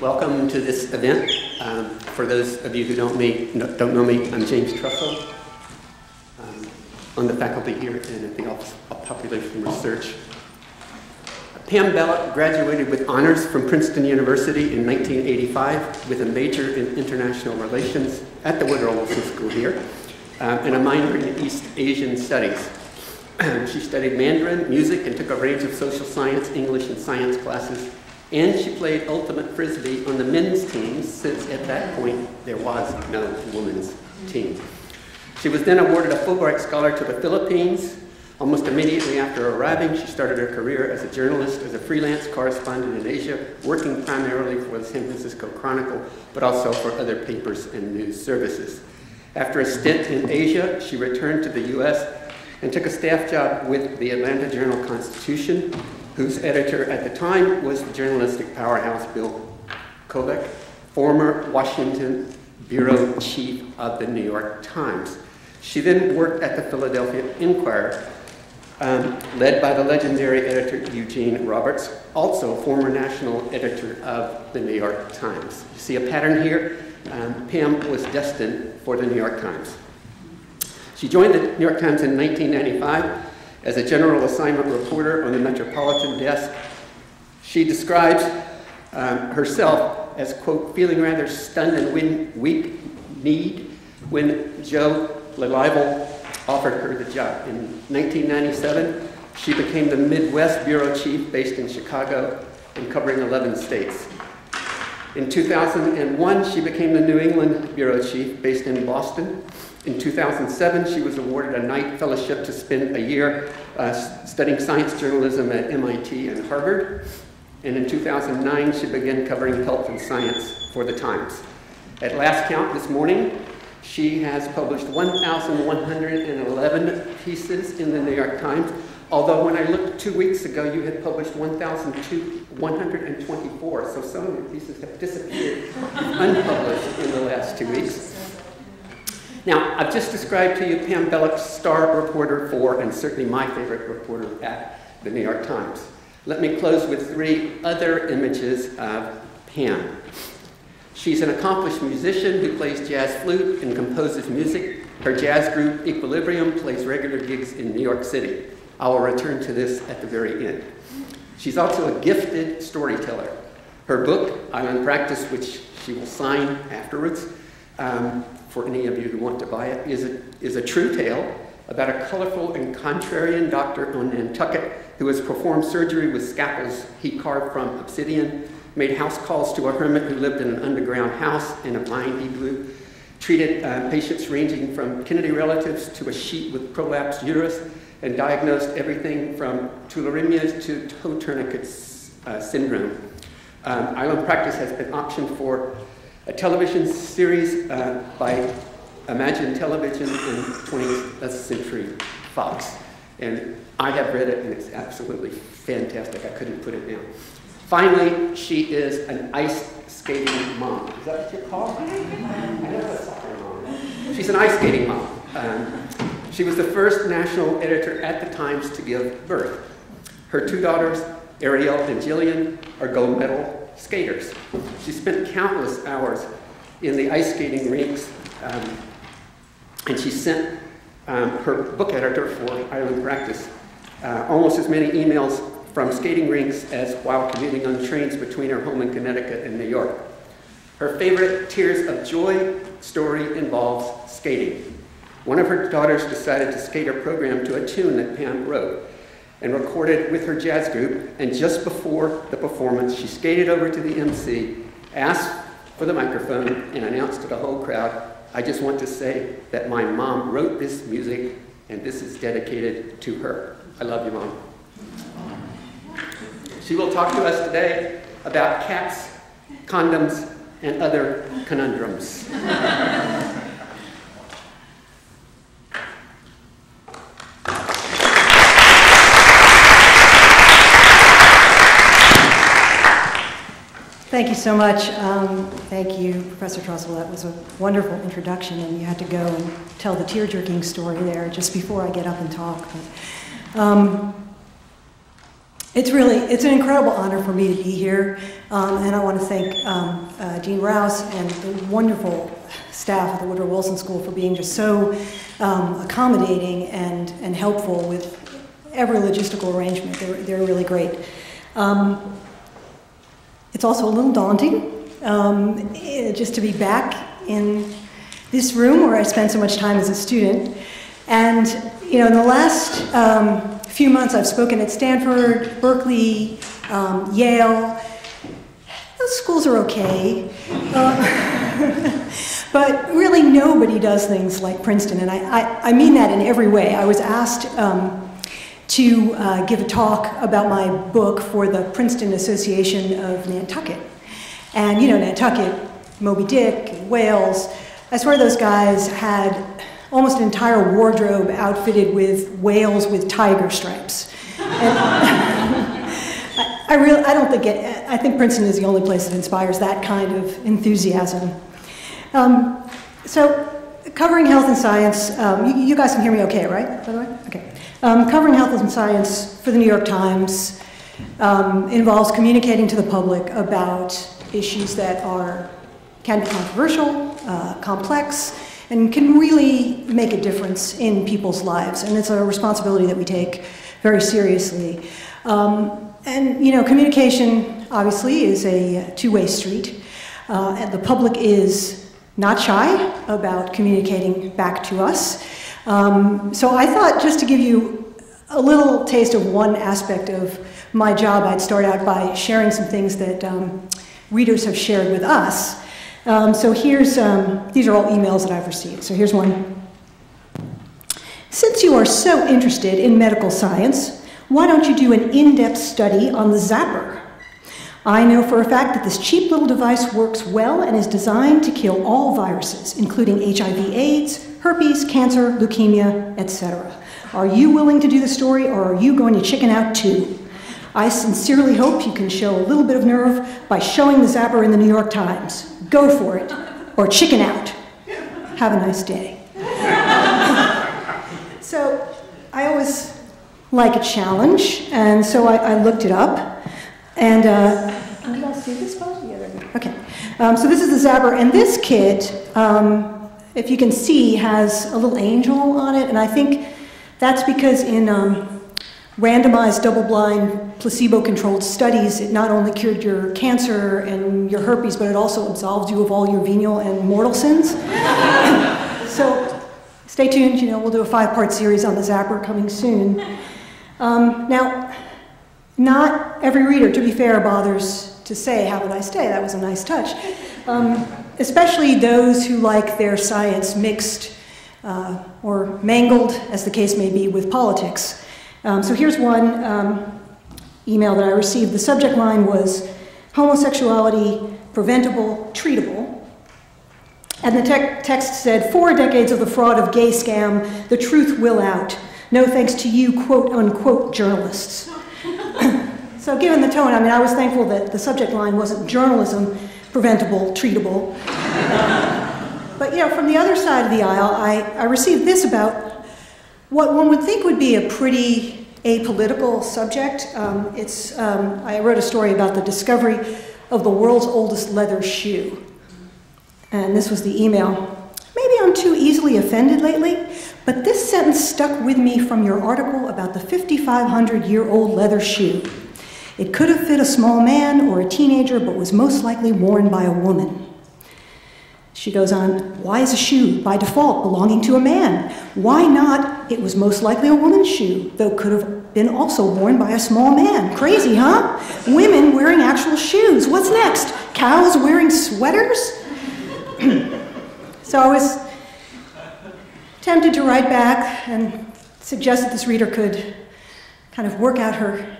Welcome to this event. For those of you who don't know me, I'm James Trussell. I'm the faculty here and at the Office of Population Research. Pam Belluck graduated with honors from Princeton University in 1985 with a major in international relations at the Woodrow Wilson School here and a minor in East Asian studies. She studied Mandarin, music, and took a range of social science, English, and science classes. And she played ultimate frisbee on the men's team, since at that point there was no women's team. She was then awarded a Fulbright Scholar to the Philippines. Almost immediately after arriving, she started her career as a journalist, as a freelance correspondent in Asia, working primarily for the San Francisco Chronicle, but also for other papers and news services. After a stint in Asia, she returned to the U.S. and took a staff job with the Atlanta Journal-Constitution, whose editor at the time was the journalistic powerhouse Bill Kovach, former Washington bureau chief of the New York Times. She then worked at the Philadelphia Inquirer, led by the legendary editor Eugene Roberts, also former national editor of the New York Times. You see a pattern here? Pam was destined for the New York Times. She joined the New York Times in 1995 as a general assignment reporter on the Metropolitan desk. She describes herself as, quote, feeling rather stunned and weak-kneed when Joe LeLible offered her the job. In 1997, she became the Midwest bureau chief based in Chicago and covering 11 states. In 2001, she became the New England bureau chief based in Boston. In 2007, she was awarded a Knight Fellowship to spend a year studying science journalism at MIT and Harvard. And in 2009, she began covering health and science for the Times. At last count this morning, she has published 1,111 pieces in the New York Times, although when I looked 2 weeks ago, you had published 1,124, so some of your pieces have disappeared unpublished in the last 2 weeks. Now, I've just described to you Pam Belluck, star reporter for, and certainly my favorite reporter at the New York Times. Let me close with three other images of Pam. She's an accomplished musician who plays jazz flute and composes music. Her jazz group, Equilibrium, plays regular gigs in New York City. I will return to this at the very end. She's also a gifted storyteller. Her book, Island Practice, which she will sign afterwards, for any of you who want to buy it, is a true tale about a colorful and contrarian doctor on Nantucket who has performed surgery with scalpels he carved from obsidian, made house calls to a hermit who lived in an underground house in a vine igloo, treated patients ranging from Kennedy relatives to a sheep with prolapsed uterus, and diagnosed everything from tularemia to toe tourniquet syndrome. Island Practice has been optioned for a television series by Imagine Television and 20th Century Fox. And I have read it, and it's absolutely fantastic. I couldn't put it down. Finally, she is an ice skating mom. Is that what you call her? I know that's soccer mom. She's an ice skating mom. She was the first national editor at the Times to give birth. Her two daughters, Ariel and Jillian, are gold medal skaters. She spent countless hours in the ice skating rinks, and she sent her book editor for Island Practice almost as many emails from skating rinks as while commuting on trains between her home in Connecticut and New York. Her favorite Tears of Joy story involves skating. One of her daughters decided to skate her program to a tune that Pam wrote and recorded with her jazz group, and just before the performance, she skated over to the MC, asked for the microphone, and announced to the whole crowd, "I just want to say that my mom wrote this music, and this is dedicated to her. I love you, Mom." She will talk to us today about cats, condoms, and other conundrums. Thank you so much. Thank you, Professor Trussell. That was a wonderful introduction, and you had to go and tell the tear-jerking story there just before I get up and talk. But, It's an incredible honor for me to be here, and I want to thank Dean Rouse and the wonderful staff at the Woodrow Wilson School for being just so accommodating and helpful with every logistical arrangement. They're really great. It's also a little daunting just to be back in this room where I spent so much time as a student. And you know, in the last few months, I've spoken at Stanford, Berkeley, Yale. Those schools are okay. But really nobody does things like Princeton, and I mean that in every way. I was asked to give a talk about my book for the Princeton Association of Nantucket. And you know, Nantucket, Moby Dick, whales, I swear those guys had almost an entire wardrobe outfitted with whales with tiger stripes. I think Princeton is the only place that inspires that kind of enthusiasm. So, covering health and science, you guys can hear me okay, right, by the way? Okay. Covering health and science for the New York Times involves communicating to the public about issues that can be controversial, complex, and can really make a difference in people's lives. And it's a responsibility that we take very seriously. And you know, communication, obviously, is a two-way street. And the public is not shy about communicating back to us. So I thought, just to give you a little taste of one aspect of my job, I'd start out by sharing some things that readers have shared with us. So here's, these are all emails that I've received. So here's one. Since you are so interested in medical science, why don't you do an in-depth study on the Zapper? I know for a fact that this cheap little device works well and is designed to kill all viruses, including HIV/AIDS, herpes, cancer, leukemia, etc. Are you willing to do the story, or are you going to chicken out too? I sincerely hope you can show a little bit of nerve by showing the Zapper in the New York Times. Go for it, or chicken out. Have a nice day. So I always like a challenge, and so I looked it up. And can you all see this one? Yeah, there we go. Okay. So this is the Zapper, and this kit, if you can see, has a little angel on it, and I think that's because in randomized, double-blind, placebo-controlled studies, it not only cured your cancer and your herpes, but it also absolved you of all your venial and mortal sins. So stay tuned. You know, we'll do a 5-part series on the Zapper coming soon. Now, not every reader, to be fair, bothers to say, have a nice day. That was a nice touch. Especially those who like their science mixed or mangled, as the case may be, with politics. So here's one email that I received. The subject line was homosexuality, preventable, treatable. And the text said, 4 decades of the fraud of gay scam, the truth will out. No thanks to you, quote unquote, journalists. So given the tone, I mean, I was thankful that the subject line wasn't journalism, preventable, treatable. But you know, from the other side of the aisle, I received this about what one would think would be a pretty apolitical subject. I wrote a story about the discovery of the world's oldest leather shoe. And this was the email. Maybe I'm too easily offended lately, but this sentence stuck with me from your article about the 5,500-year-old leather shoe. It could have fit a small man or a teenager, but was most likely worn by a woman. She goes on, why is a shoe by default belonging to a man? Why not? It was most likely a woman's shoe, though could have been also worn by a small man. Crazy, huh? Women wearing actual shoes. What's next? Cows wearing sweaters? So I was tempted to write back and suggest that this reader could kind of work out her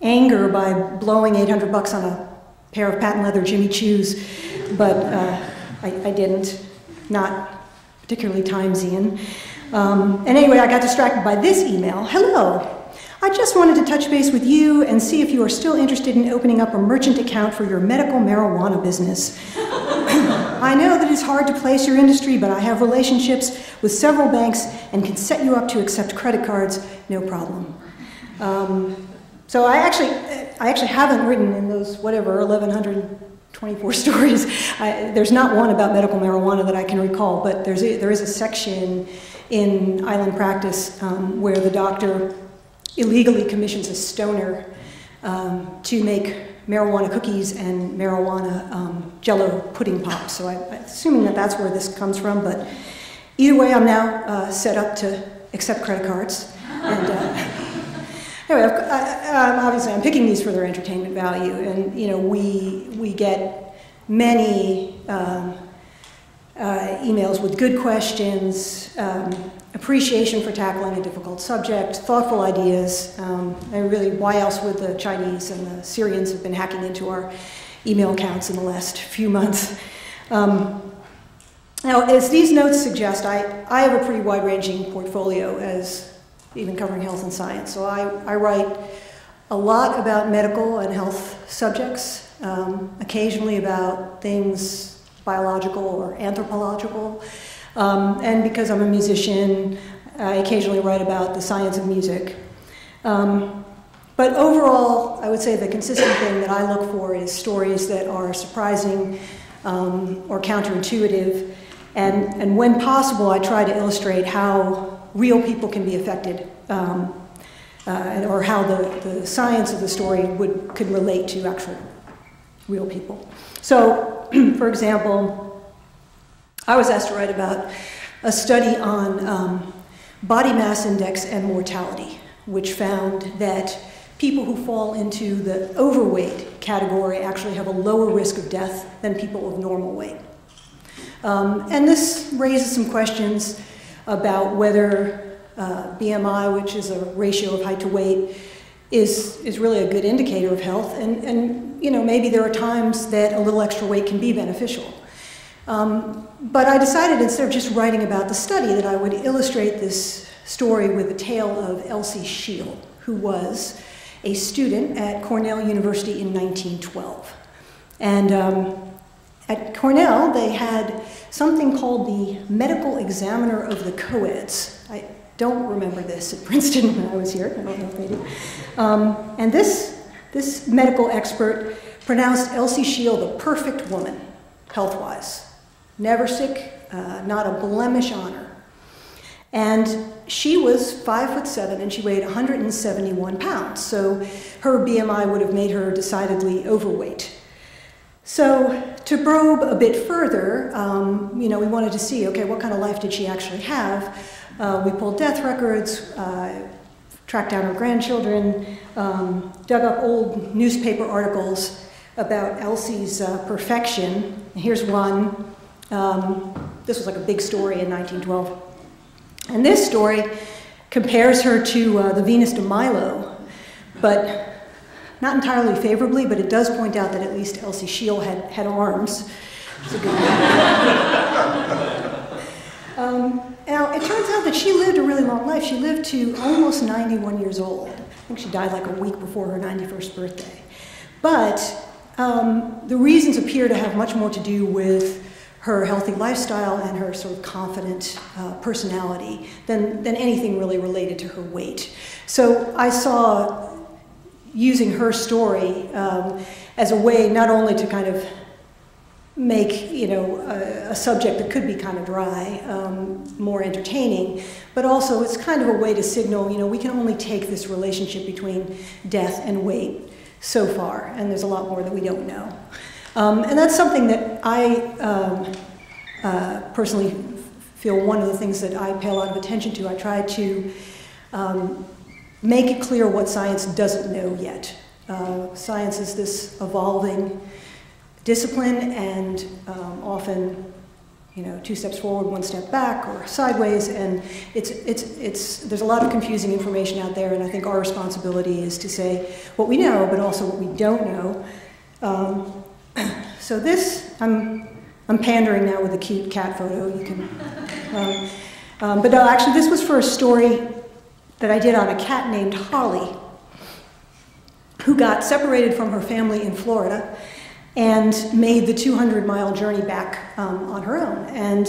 anger by blowing $800 on a pair of patent leather Jimmy Choos, but I didn't, not particularly Timesian. And anyway, I got distracted by this email. Hello, I just wanted to touch base with you and see if you are still interested in opening up a merchant account for your medical marijuana business. I know that it's hard to place your industry, but I have relationships with several banks and can set you up to accept credit cards, no problem. So I actually haven't written in those, whatever, 1,124 stories. There's not one about medical marijuana that I can recall, but there is a section in Island Practice where the doctor illegally commissions a stoner to make marijuana cookies and marijuana jello pudding pops. So I'm assuming that that's where this comes from, but either way, I'm now set up to accept credit cards. And, anyway, obviously I'm picking these for their entertainment value, and you know, we get many emails with good questions, appreciation for tackling a difficult subject, thoughtful ideas, and really, why else would the Chinese and the Syrians have been hacking into our email accounts in the last few months? Now, as these notes suggest, I have a pretty wide-ranging portfolio as even covering health and science. So I write a lot about medical and health subjects, occasionally about things biological or anthropological. And because I'm a musician, I occasionally write about the science of music. But overall, I would say the consistent thing that I look for is stories that are surprising or counterintuitive. And when possible, I try to illustrate how real people can be affected or how the science of the story could relate to actual real people. So, for example, I was asked to write about a study on body mass index and mortality, which found that people who fall into the overweight category actually have a lower risk of death than people of normal weight. And this raises some questions about whether BMI, which is a ratio of height to weight, is really a good indicator of health, and you know, maybe there are times that a little extra weight can be beneficial. But I decided, instead of just writing about the study, that I would illustrate this story with the tale of Elsie Scheel, who was a student at Cornell University in 1912. And at Cornell, they had something called the Medical Examiner of the Co-eds. I don't remember this at Princeton when I was here. I don't know if they do. And this medical expert pronounced Elsie Scheel the perfect woman, health-wise. Never sick, not a blemish on her. And she was 5'7" and she weighed 171 pounds, so her BMI would have made her decidedly overweight. So to probe a bit further, you know, we wanted to see, okay, what kind of life did she actually have? We pulled death records, tracked down her grandchildren, dug up old newspaper articles about Elsie's perfection. Here's one. This was like a big story in 1912. And this story compares her to the Venus de Milo, but not entirely favorably, but it does point out that at least Elsie Scheel had arms. It's a good one. Now, it turns out that she lived a really long life. She lived to almost 91 years old. I think she died like a week before her 91st birthday. But the reasons appear to have much more to do with her healthy lifestyle and her sort of confident personality than anything really related to her weight. So I saw using her story as a way not only to kind of make, you know, a subject that could be kind of dry more entertaining, but also it's kind of a way to signal, you know, we can only take this relationship between death and weight so far, and there's a lot more that we don't know. And that's something that I personally feel one of the things that I pay a lot of attention to. I try to make it clear what science doesn't know yet. Science is this evolving discipline, and often, you know, 2 steps forward, 1 step back, or sideways, and there's a lot of confusing information out there, and I think our responsibility is to say what we know, but also what we don't know. So this, I'm pandering now with a cute cat photo, you can, but no, actually this was for a story that I did on a cat named Holly, who got separated from her family in Florida and made the 200-mile journey back on her own. And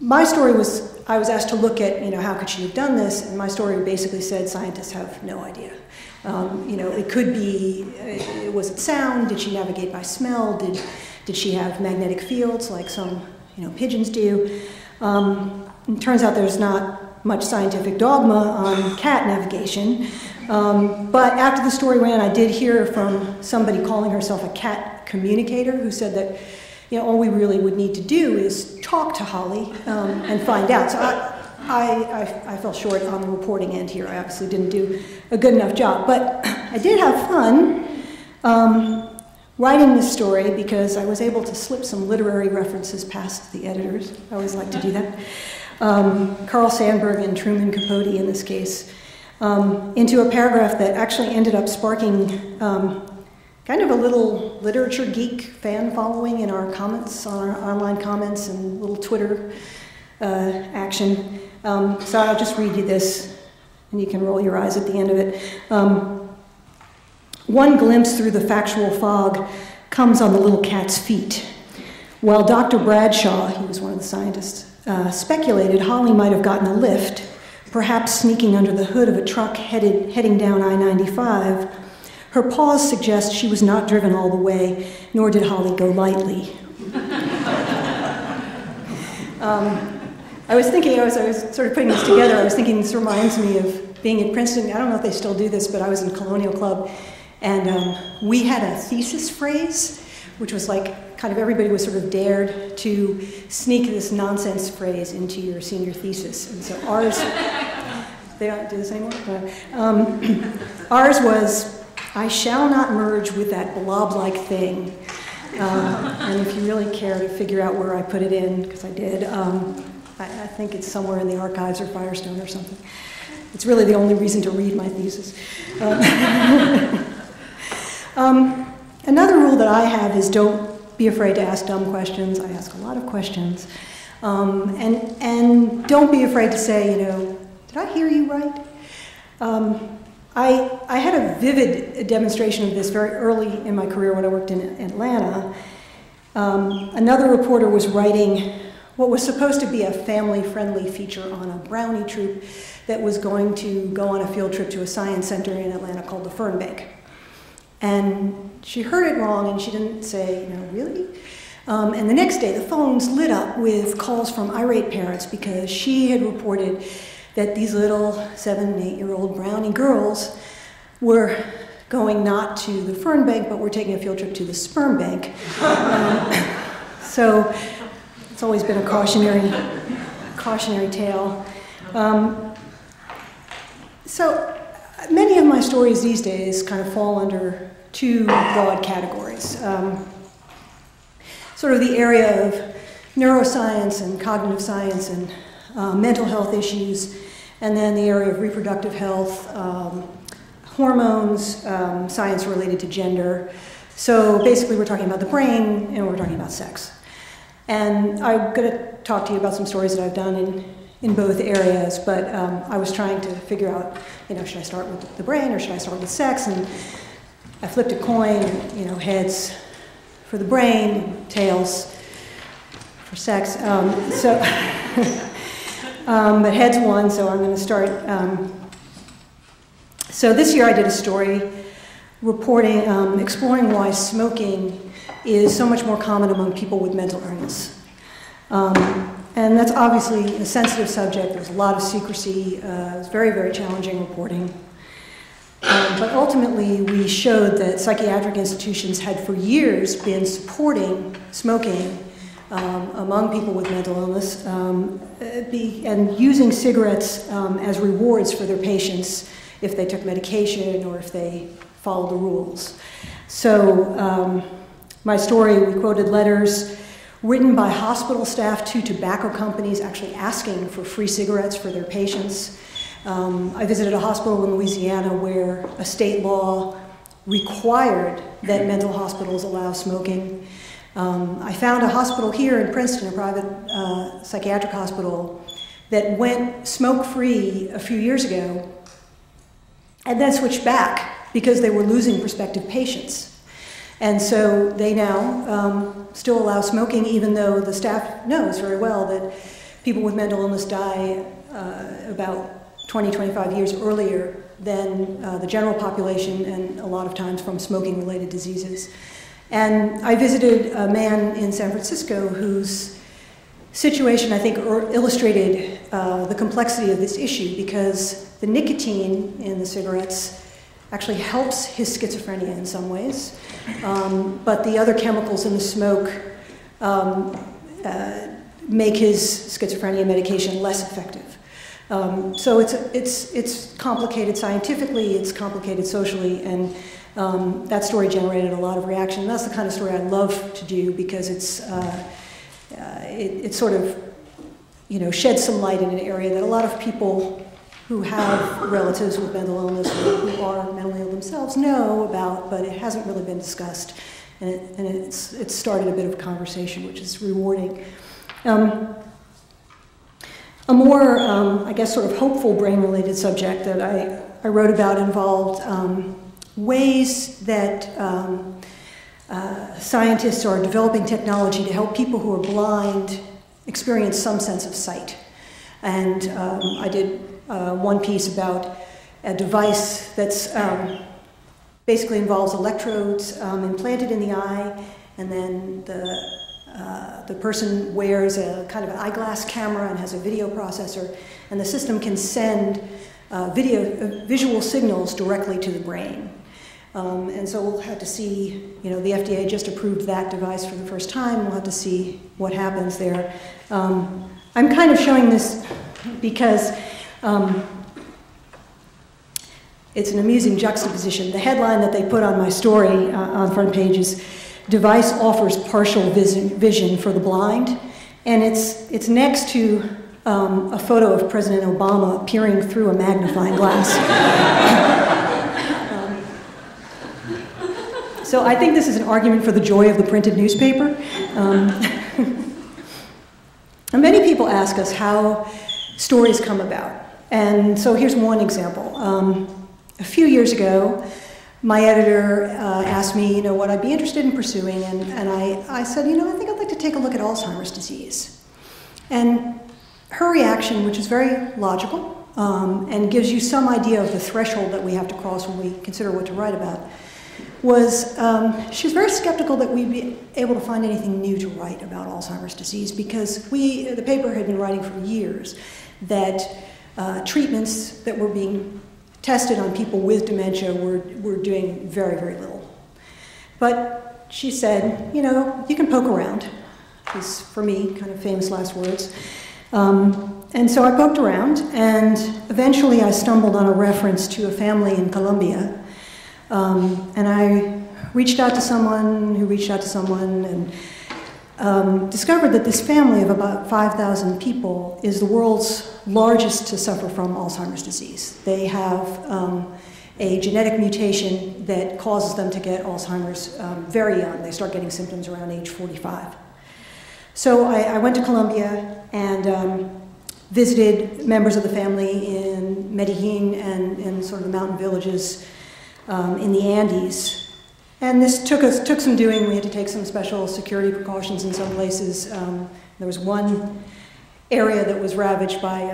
my story was I was asked to look at, how could she have done this? And my story basically said scientists have no idea. It could be, was it sound? Did she navigate by smell? Did she have magnetic fields like some, pigeons do? It turns out there's not much scientific dogma on cat navigation. But after the story ran, I did hear from somebody calling herself a cat communicator who said that, all we really would need to do is talk to Holly and find out. So I fell short on the reporting end here. I obviously didn't do a good enough job. But I did have fun writing this story because I was able to slip some literary references past the editors. I always like to do that. Carl Sandburg and Truman Capote in this case, into a paragraph that actually ended up sparking kind of a little literature geek fan following in our comments, on our online comments and little Twitter action. So I'll just read you this, and you can roll your eyes at the end of it. One glimpse through the factual fog comes on the little cat's feet. While Dr. Bradshaw, he was one of the scientists, speculated Holly might have gotten a lift, perhaps sneaking under the hood of a truck heading down I-95, her pause suggests she was not driven all the way, nor did Holly go lightly. I was thinking, I was sort of putting this together, I was thinking this reminds me of being at Princeton. I don't know if they still do this, but I was in Colonial Club, and we had a thesis phrase, which was like, kind of everybody was sort of dared to sneak this nonsense phrase into your senior thesis. And so ours, they don't do this anymore? Ours was, I shall not merge with that blob-like thing. And if you really care to figure out where I put it in, because I did, I think it's somewhere in the archives or Firestone or something. It's really the only reason to read my thesis. Another rule that I have is don't be afraid to ask dumb questions. I ask a lot of questions. And don't be afraid to say, did I hear you right? I had a vivid demonstration of this very early in my career when I worked in Atlanta. Another reporter was writing what was supposed to be a family-friendly feature on a brownie troop that was going to go on a field trip to a science center in Atlanta called the Fernbank. And she heard it wrong, and she didn't say, really? And the next day, the phones lit up with calls from irate parents because she had reported that these little 7- and 8-year-old brownie girls were going not to the fern bank, but were taking a field trip to the sperm bank. So it's always been a cautionary tale. So many of my stories these days kind of fall under two broad categories. Sort of the area of neuroscience and cognitive science and mental health issues, and then the area of reproductive health, hormones, science related to gender. So basically we're talking about the brain and we're talking about sex. And I'm going to talk to you about some stories that I've done in both areas, but I was trying to figure out, should I start with the brain or should I start with sex? And I flipped a coin, heads for the brain, tails for sex. But heads won, so I'm going to start. So this year I did a story reporting, exploring why smoking is so much more common among people with mental illness. And that's obviously a sensitive subject. There's a lot of secrecy. It was very, very challenging reporting. But ultimately, we showed that psychiatric institutions had for years been supporting smoking among people with mental illness, and using cigarettes as rewards for their patients if they took medication or if they followed the rules. So my story, we quoted letters written by hospital staff to tobacco companies actually asking for free cigarettes for their patients. I visited a hospital in Louisiana where a state law required that mental hospitals allow smoking. I found a hospital here in Princeton, a private psychiatric hospital, that went smoke-free a few years ago and then switched back because they were losing prospective patients. And so they now still allow smoking even though the staff knows very well that people with mental illness die about 20, 25 years earlier than the general population, and a lot of times from smoking-related diseases. And I visited a man in San Francisco whose situation, I think, illustrated the complexity of this issue, because the nicotine in the cigarettes actually helps his schizophrenia in some ways, but the other chemicals in the smoke make his schizophrenia medication less effective. So it's complicated scientifically, it's complicated socially, and that story generated a lot of reaction. And that's the kind of story I love to do, because it's it sort of, you know, sheds some light in an area that a lot of people who have relatives with mental illness or who are mentally ill themselves know about, but it hasn't really been discussed, and it's started a bit of a conversation, which is rewarding. A more, I guess, sort of hopeful brain-related subject that I wrote about involved ways that scientists are developing technology to help people who are blind experience some sense of sight. And I did one piece about a device that's basically involves electrodes implanted in the eye, and then the person wears a kind of an eyeglass camera and has a video processor, and the system can send visual signals directly to the brain. And so we'll have to see, you know, the FDA just approved that device for the first time. We'll have to see what happens there. I'm kind of showing this because it's an amusing juxtaposition. The headline that they put on my story on front page is, "Device offers partial vision for the blind," and it's next to a photo of President Obama peering through a magnifying glass. So I think this is an argument for the joy of the printed newspaper. And many people ask us how stories come about, and so here's one example. A few years ago, my editor asked me, you know, what I'd be interested in pursuing, and I said, you know, I think I'd like to take a look at Alzheimer's disease. And her reaction, which is very logical, and gives you some idea of the threshold that we have to cross when we consider what to write about, was she was very skeptical that we'd be able to find anything new to write about Alzheimer's disease, because the paper had been writing for years that treatments that were being tested on people with dementia were doing very, very little. But she said, you know, you can poke around. These, for me, kind of famous last words. And so I poked around, and eventually I stumbled on a reference to a family in Colombia. And I reached out to someone who reached out to someone, and discovered that this family of about 5,000 people is the world's largest to suffer from Alzheimer's disease. They have a genetic mutation that causes them to get Alzheimer's very young. They start getting symptoms around age 45. So I went to Colombia and visited members of the family in Medellin and in sort of the mountain villages in the Andes. And this took some doing. We had to take some special security precautions in some places. There was one area that was ravaged by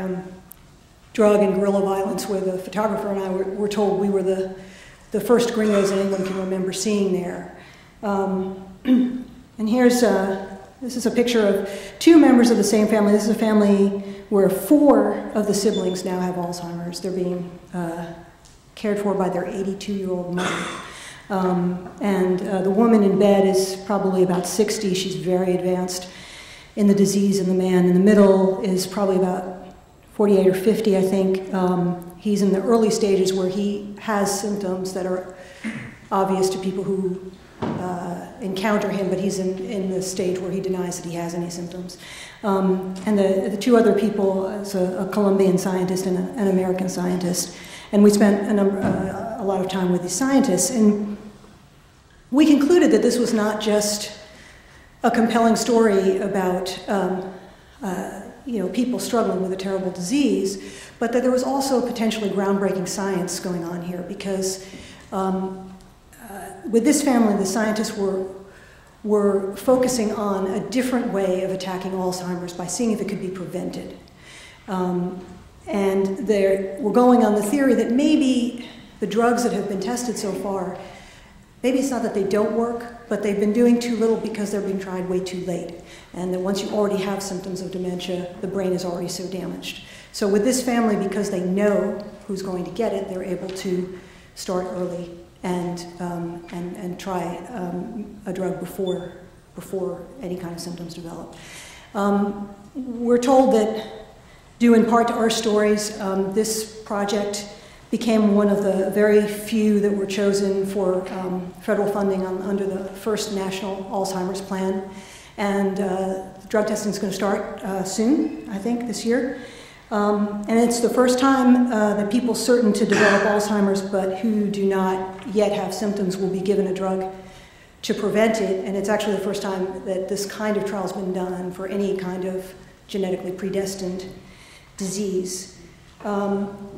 drug and guerrilla violence, where the photographer and I were told we were the first gringos that anyone can remember seeing there. And here's this is a picture of two members of the same family. This is a family where four of the siblings now have Alzheimer's. They're being cared for by their 82-year-old mother. And the woman in bed is probably about 60. She's very advanced in the disease, and the man in the middle is probably about 48 or 50, I think. He's in the early stages where he has symptoms that are obvious to people who encounter him, but he's in the stage where he denies that he has any symptoms. And the two other people, it's a Colombian scientist and an American scientist, and we spent a lot of time with these scientists, and we concluded that this was not just a compelling story about you know, people struggling with a terrible disease, but that there was also potentially groundbreaking science going on here, because with this family, the scientists were were focusing on a different way of attacking Alzheimer's by seeing if it could be prevented. And they were going on the theory that maybe the drugs that have been tested so far, maybe it's not that they don't work, but they've been doing too little because they're being tried way too late. And that once you already have symptoms of dementia, the brain is already so damaged. So with this family, because they know who's going to get it, they're able to start early and try a drug before any kind of symptoms develop. We're told that, due in part to our stories, this project became one of the very few that were chosen for federal funding under the first national Alzheimer's plan. And drug testing is going to start soon, I think, this year. And it's the first time that people certain to develop Alzheimer's but who do not yet have symptoms will be given a drug to prevent it. And it's actually the first time that this kind of trial has been done for any kind of genetically predestined disease.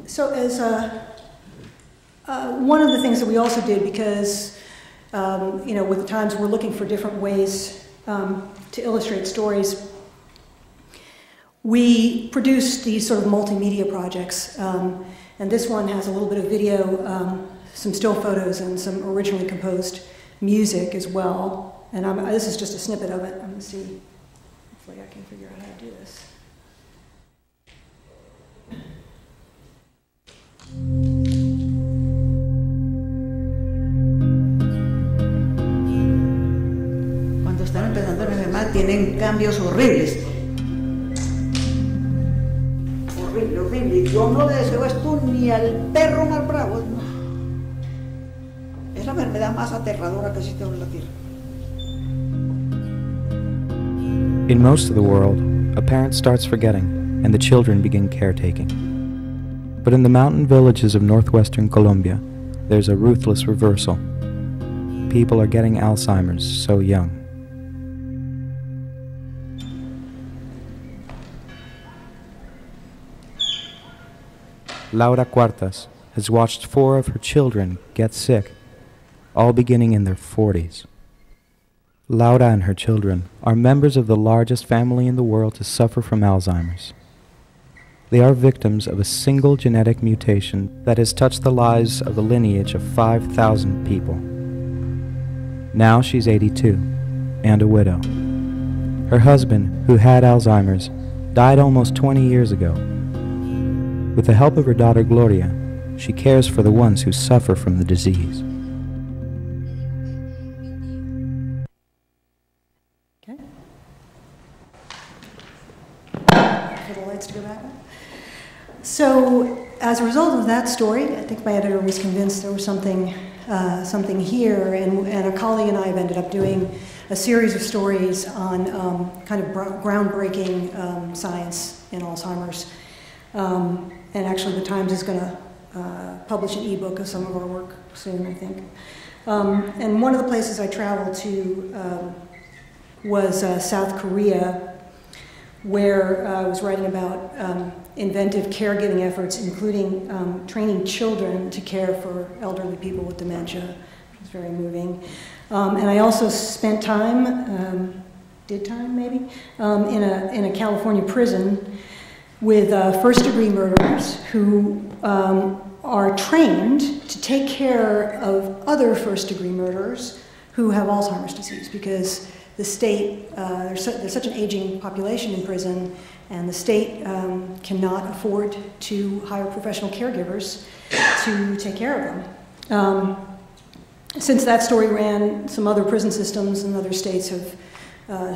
So as one of the things that we also did, because you know, with the Times, we're looking for different ways to illustrate stories, we produced these sort of multimedia projects, and this one has a little bit of video, some still photos, and some originally composed music as well. And this is just a snippet of it. I'm going to see. Hopefully I can figure out how to do this. Cuando están empezando a enfermar tienen cambios horribles. Horrible, horrible. Yo no le deseo esto ni al perro más bravo. No. Es la enfermedad más aterradora que existe en la Tierra. In most of the world, a parent starts forgetting, and the children begin caretaking. But in the mountain villages of northwestern Colombia, there's a ruthless reversal. People are getting Alzheimer's so young. Laura Cuartas has watched 4 of her children get sick, all beginning in their 40s. Laura and her children are members of the largest family in the world to suffer from Alzheimer's. They are victims of a single genetic mutation that has touched the lives of a lineage of 5,000 people. Now she's 82 and a widow. Her husband, who had Alzheimer's, died almost 20 years ago. With the help of her daughter Gloria, she cares for the ones who suffer from the disease. Okay. For the lights to go back on. So, as a result of that story, I think my editor was convinced there was something here, and a colleague and I have ended up doing a series of stories on kind of groundbreaking science in Alzheimer's. And actually, the Times is going to publish an ebook of some of our work soon, I think. And one of the places I traveled to was South Korea, where I was writing about inventive caregiving efforts, including training children to care for elderly people with dementia, which was very moving. And I also spent time, in a California prison with first-degree murderers who are trained to take care of other first-degree murderers who have Alzheimer's disease, because the state, there's such an aging population in prison, and the state cannot afford to hire professional caregivers to take care of them. Since that story ran, some other prison systems in other states have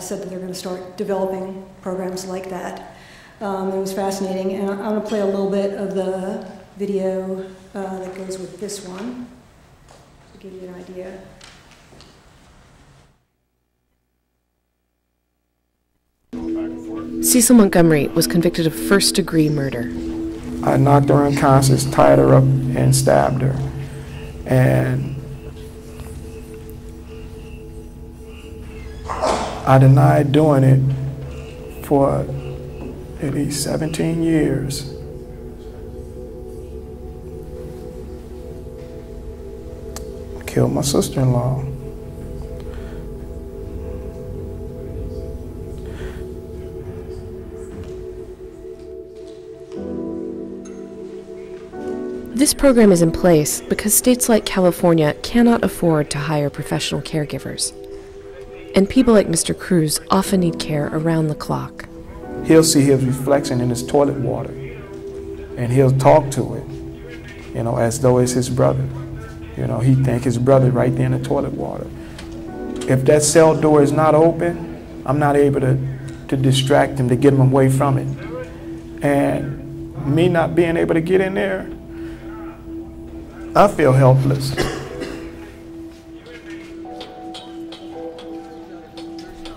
said that they're going to start developing programs like that. It was fascinating, and I'm going to play a little bit of the video that goes with this one to give you an idea. Cecil Montgomery was convicted of first-degree murder. I knocked her unconscious, tied her up, and stabbed her. And I denied doing it for at least 17 years. I killed my sister-in-law. This program is in place because states like California cannot afford to hire professional caregivers. And people like Mr. Cruz often need care around the clock. He'll see his reflection in his toilet water, and he'll talk to it, you know, as though it's his brother. You know, he thinks his brother right there in the toilet water. If that cell door is not open, I'm not able to distract him, to get him away from it. And me not being able to get in there, I feel helpless.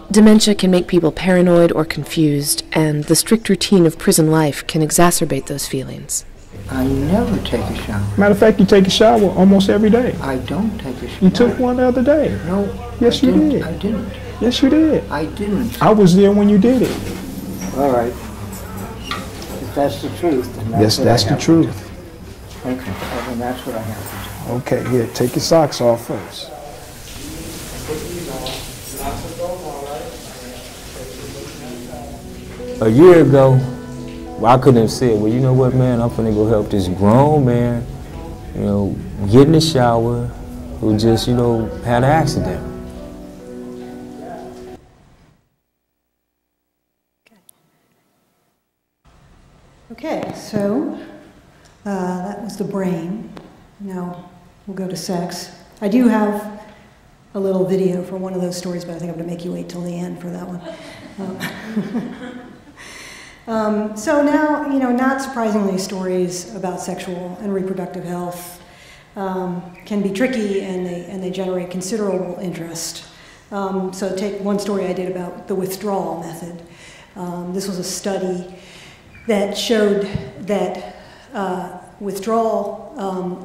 Dementia can make people paranoid or confused, and the strict routine of prison life can exacerbate those feelings. I never take a shower. Matter of fact, you take a shower almost every day. I don't take a shower. You took one the other day. No. Yes, you did. I didn't. Yes, you did. I didn't. I was there when you did it. All right. If that's the truth, then that's what I have. Yes, that's the truth. Okay, well, then that's what I have to do. Okay, here, take your socks off first. A year ago, I couldn't have said, well, you know what, man, I'm finna go help this grown man, you know, get in the shower, who just, you know, had an accident. Okay, so that was the brain. Now we'll go to sex. I do have a little video for one of those stories, but I think I'm gonna make you wait till the end for that one. So now, you know, not surprisingly, stories about sexual and reproductive health can be tricky, and they generate considerable interest. So take one story I did about the withdrawal method. This was a study that showed that withdrawal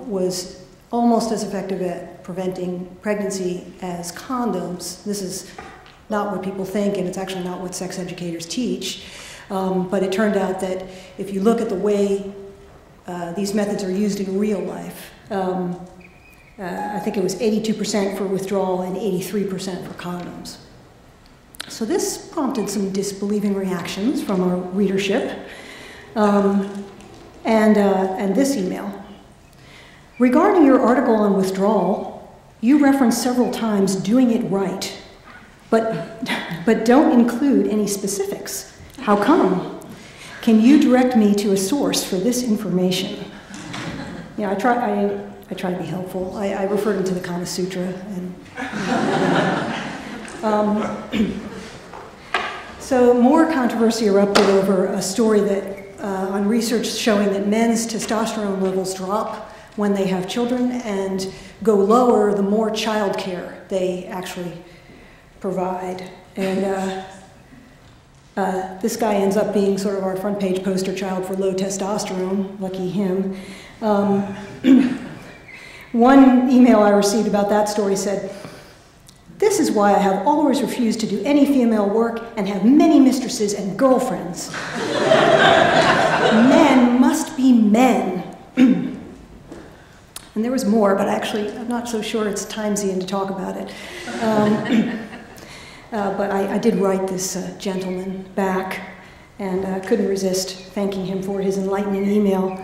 was almost as effective at preventing pregnancy as condoms. This is not what people think, and it's actually not what sex educators teach. But it turned out that if you look at the way these methods are used in real life, I think it was 82% for withdrawal and 83% for condoms. So this prompted some disbelieving reactions from our readership, and this email. Regarding your article on withdrawal, you reference several times doing it right, but don't include any specifics. How come? Can you direct me to a source for this information? Yeah, I try to be helpful. I referred him to the Kama Sutra. And, so more controversy erupted over a story that, on research showing that men's testosterone levels drop when they have children and go lower the more childcare they actually provide. And, this guy ends up being sort of our front page poster child for low testosterone, lucky him. One email I received about that story said, "This is why I have always refused to do any female work and have many mistresses and girlfriends. Men must be men." And there was more, but actually I'm not so sure it's Timesian to talk about it. But I did write this gentleman back, and couldn't resist thanking him for his enlightening email.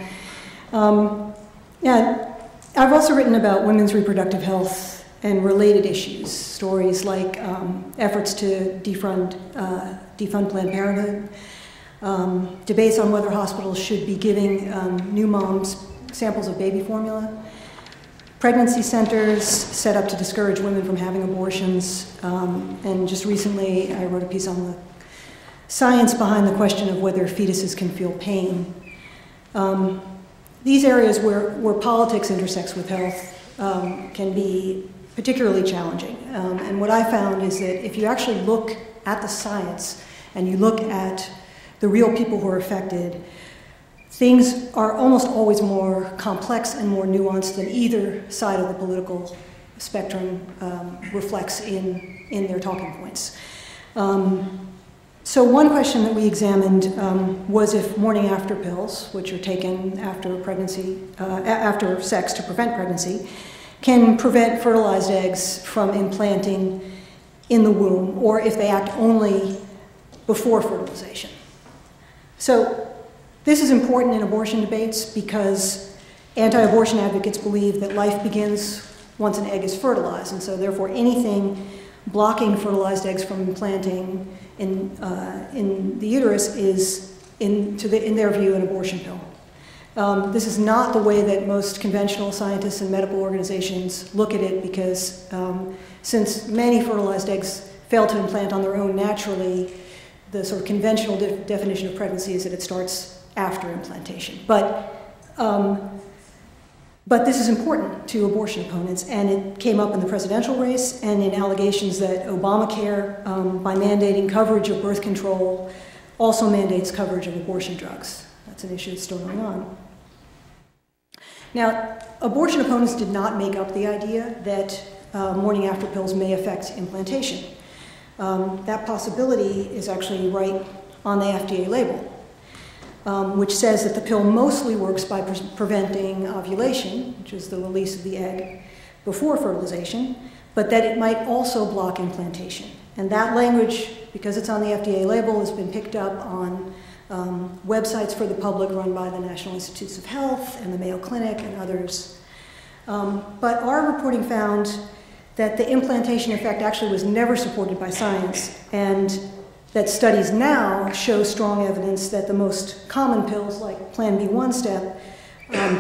Yeah, I've also written about women's reproductive health and related issues, stories like efforts to defund Planned Parenthood, debates on whether hospitals should be giving new moms samples of baby formula, pregnancy centers set up to discourage women from having abortions, and just recently I wrote a piece on the science behind the question of whether fetuses can feel pain. These areas where politics intersects with health can be particularly challenging. And what I found is that if you actually look at the science and you look at the real people who are affected, things are almost always more complex and more nuanced than either side of the political spectrum reflects in their talking points. So one question that we examined was if morning after pills, which are taken after pregnancy, after sex to prevent pregnancy, can prevent fertilized eggs from implanting in the womb, or if they act only before fertilization. So this is important in abortion debates because Anti-abortion advocates believe that life begins once an egg is fertilized, and so therefore anything blocking fertilized eggs from implanting in the uterus is, in their view, an abortion pill. This is not the way that most conventional scientists and medical organizations look at it, because since many fertilized eggs fail to implant on their own naturally, the sort of conventional definition of pregnancy is that it starts after implantation. But this is important to abortion opponents, and it came up in the presidential race and in allegations that Obamacare, by mandating coverage of birth control, also mandates coverage of abortion drugs. That's an issue that's still going on. Now, abortion opponents did not make up the idea that morning after pills may affect implantation. That possibility is actually right on the FDA label, which says that the pill mostly works by preventing ovulation, which is the release of the egg before fertilization, but that it might also block implantation. And that language, because it's on the FDA label, has been picked up on websites for the public run by the National Institutes of Health and the Mayo Clinic and others. But our reporting found that the implantation effect actually was never supported by science, and that studies now show strong evidence that the most common pills, like Plan B One Step,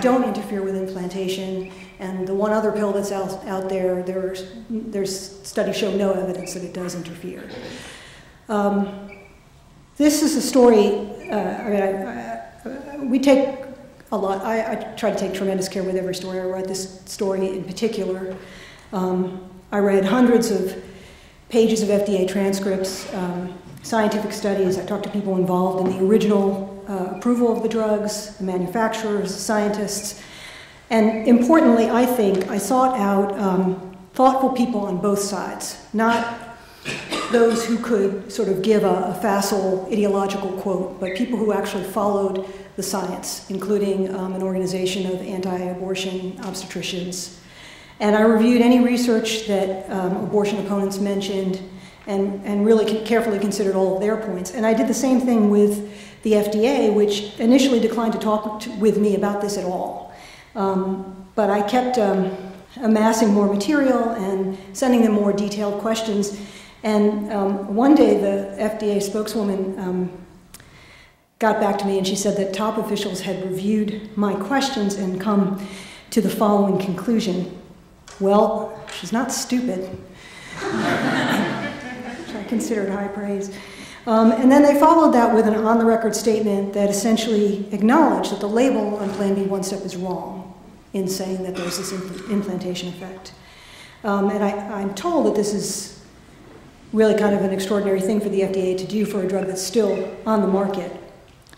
don't interfere with implantation, and the one other pill that's out there, there's studies show no evidence that it does interfere. This is a story, we take a lot, I try to take tremendous care with every story. I write this story in particular. I read hundreds of pages of FDA transcripts, scientific studies. I talked to people involved in the original approval of the drugs, the manufacturers, scientists, and importantly, I think, I sought out thoughtful people on both sides, not those who could sort of give a facile ideological quote, but people who actually followed the science, including an organization of anti-abortion obstetricians. And I reviewed any research that abortion opponents mentioned, and really carefully considered all of their points. And I did the same thing with the FDA, which initially declined to talk with me about this at all. But I kept amassing more material and sending them more detailed questions. And one day the FDA spokeswoman got back to me and she said that top officials had reviewed my questions and come to the following conclusion. Well, she's not stupid. Which I considered high praise. And then they followed that with an on-the-record statement that essentially acknowledged that the label on Plan B One Step is wrong in saying that there's this implantation effect. And I'm told that this is really kind of an extraordinary thing for the FDA to do for a drug that's still on the market.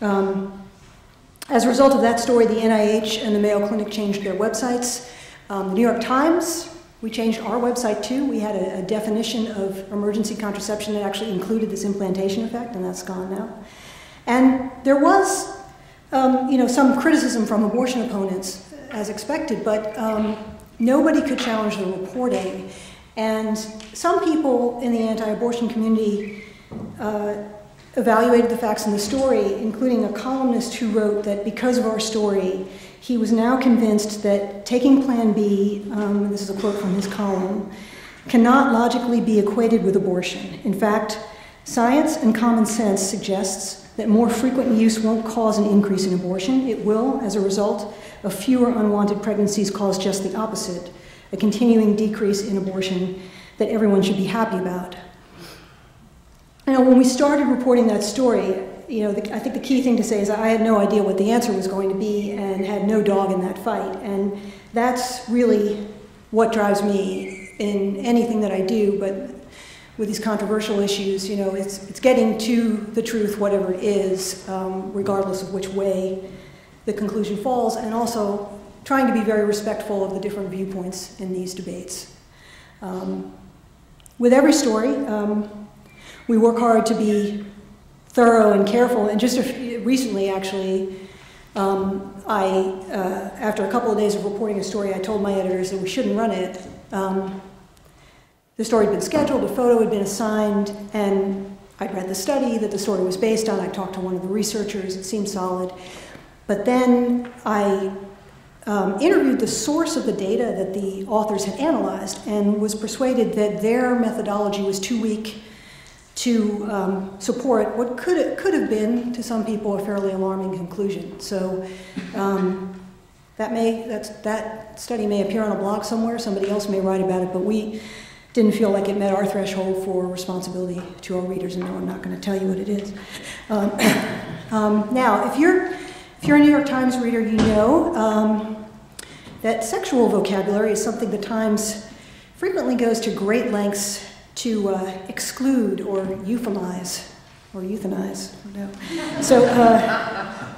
As a result of that story, the NIH and the Mayo Clinic changed their websites. The New York Times, we changed our website too. We had a definition of emergency contraception that actually included this implantation effect, and that's gone now. And there was, you know, some criticism from abortion opponents, as expected, but nobody could challenge the reporting. And some people in the anti-abortion community evaluated the facts in the story, including a columnist who wrote that because of our story, he was now convinced that taking Plan B, this is a quote from his column, cannot logically be equated with abortion. In fact, science and common sense suggests that more frequent use won't cause an increase in abortion. It will, as a result of fewer unwanted pregnancies, cause just the opposite, a continuing decrease in abortion that everyone should be happy about. You know, when we started reporting that story, you know, I think the key thing to say is that I had no idea what the answer was going to be and had no dog in that fight. And that's really what drives me in anything that I do, but with these controversial issues, you know, it's getting to the truth, whatever it is, regardless of which way the conclusion falls, and also trying to be very respectful of the different viewpoints in these debates. With every story, we work hard to be thorough and careful, and just recently, actually, after a couple of days of reporting a story, I told my editors that we shouldn't run it. The story had been scheduled, a photo had been assigned, and I'd read the study that the story was based on. I talked to one of the researchers, it seemed solid. But then I interviewed the source of the data that the authors had analyzed and was persuaded that their methodology was too weak to support what could have been, to some people, a fairly alarming conclusion. So that study may appear on a blog somewhere. Somebody else may write about it, but we didn't feel like it met our threshold for responsibility to our readers, and no, I'm not going to tell you what it is. Now, if you're a New York Times reader, you know that sexual vocabulary is something the Times frequently goes to great lengths to exclude or euphemize or euthanize. No. So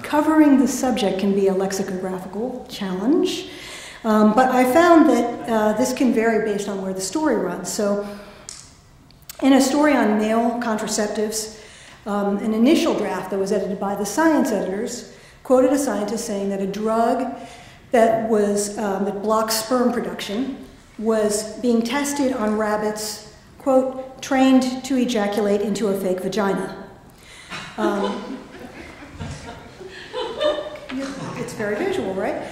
covering the subject can be a lexicographical challenge. But I found that this can vary based on where the story runs. So in a story on male contraceptives, an initial draft that was edited by the science editors quoted a scientist saying that a drug that was that blocks sperm production was being tested on rabbits, quote, trained to ejaculate into a fake vagina. It's very visual, right?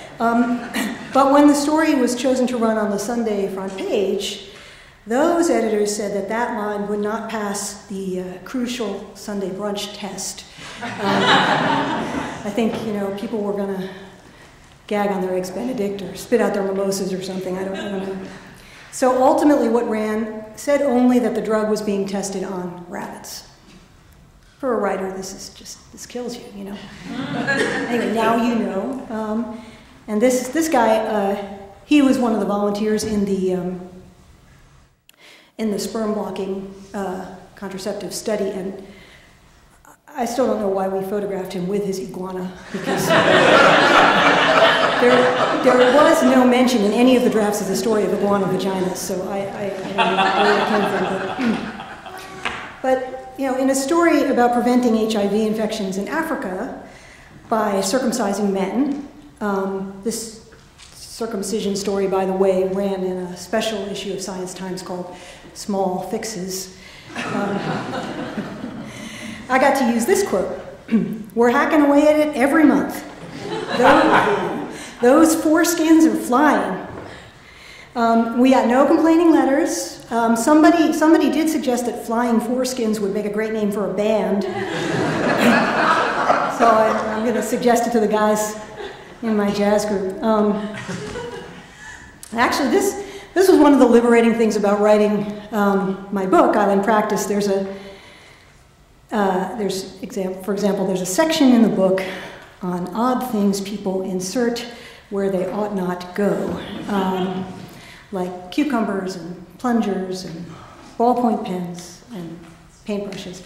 But when the story was chosen to run on the Sunday front page, those editors said that that line would not pass the crucial Sunday brunch test. I think, you know, people were going to gag on their eggs Benedict or spit out their mimosas or something. I don't know. So ultimately what ran said only that the drug was being tested on rabbits. For a writer, this kills you, you know. Anyway, now you know. And this guy, he was one of the volunteers in the sperm blocking contraceptive study, and I still don't know why we photographed him with his iguana, because there was no mention in any of the drafts of the story of iguana vaginas, so I don't know where it came from. But you know, in a story about preventing HIV infections in Africa by circumcising men, this circumcision story, by the way, ran in a special issue of Science Times called Small Fixes. I got to use this quote, "We're hacking away at it every month. Those foreskins are flying." We got no complaining letters. Somebody did suggest that Flying Foreskins would make a great name for a band. So I'm going to suggest it to the guys in my jazz group. Actually, this was one of the liberating things about writing my book, Island Practice. For example, there's a section in the book on odd things people insert where they ought not go, like cucumbers and plungers and ballpoint pens and paintbrushes.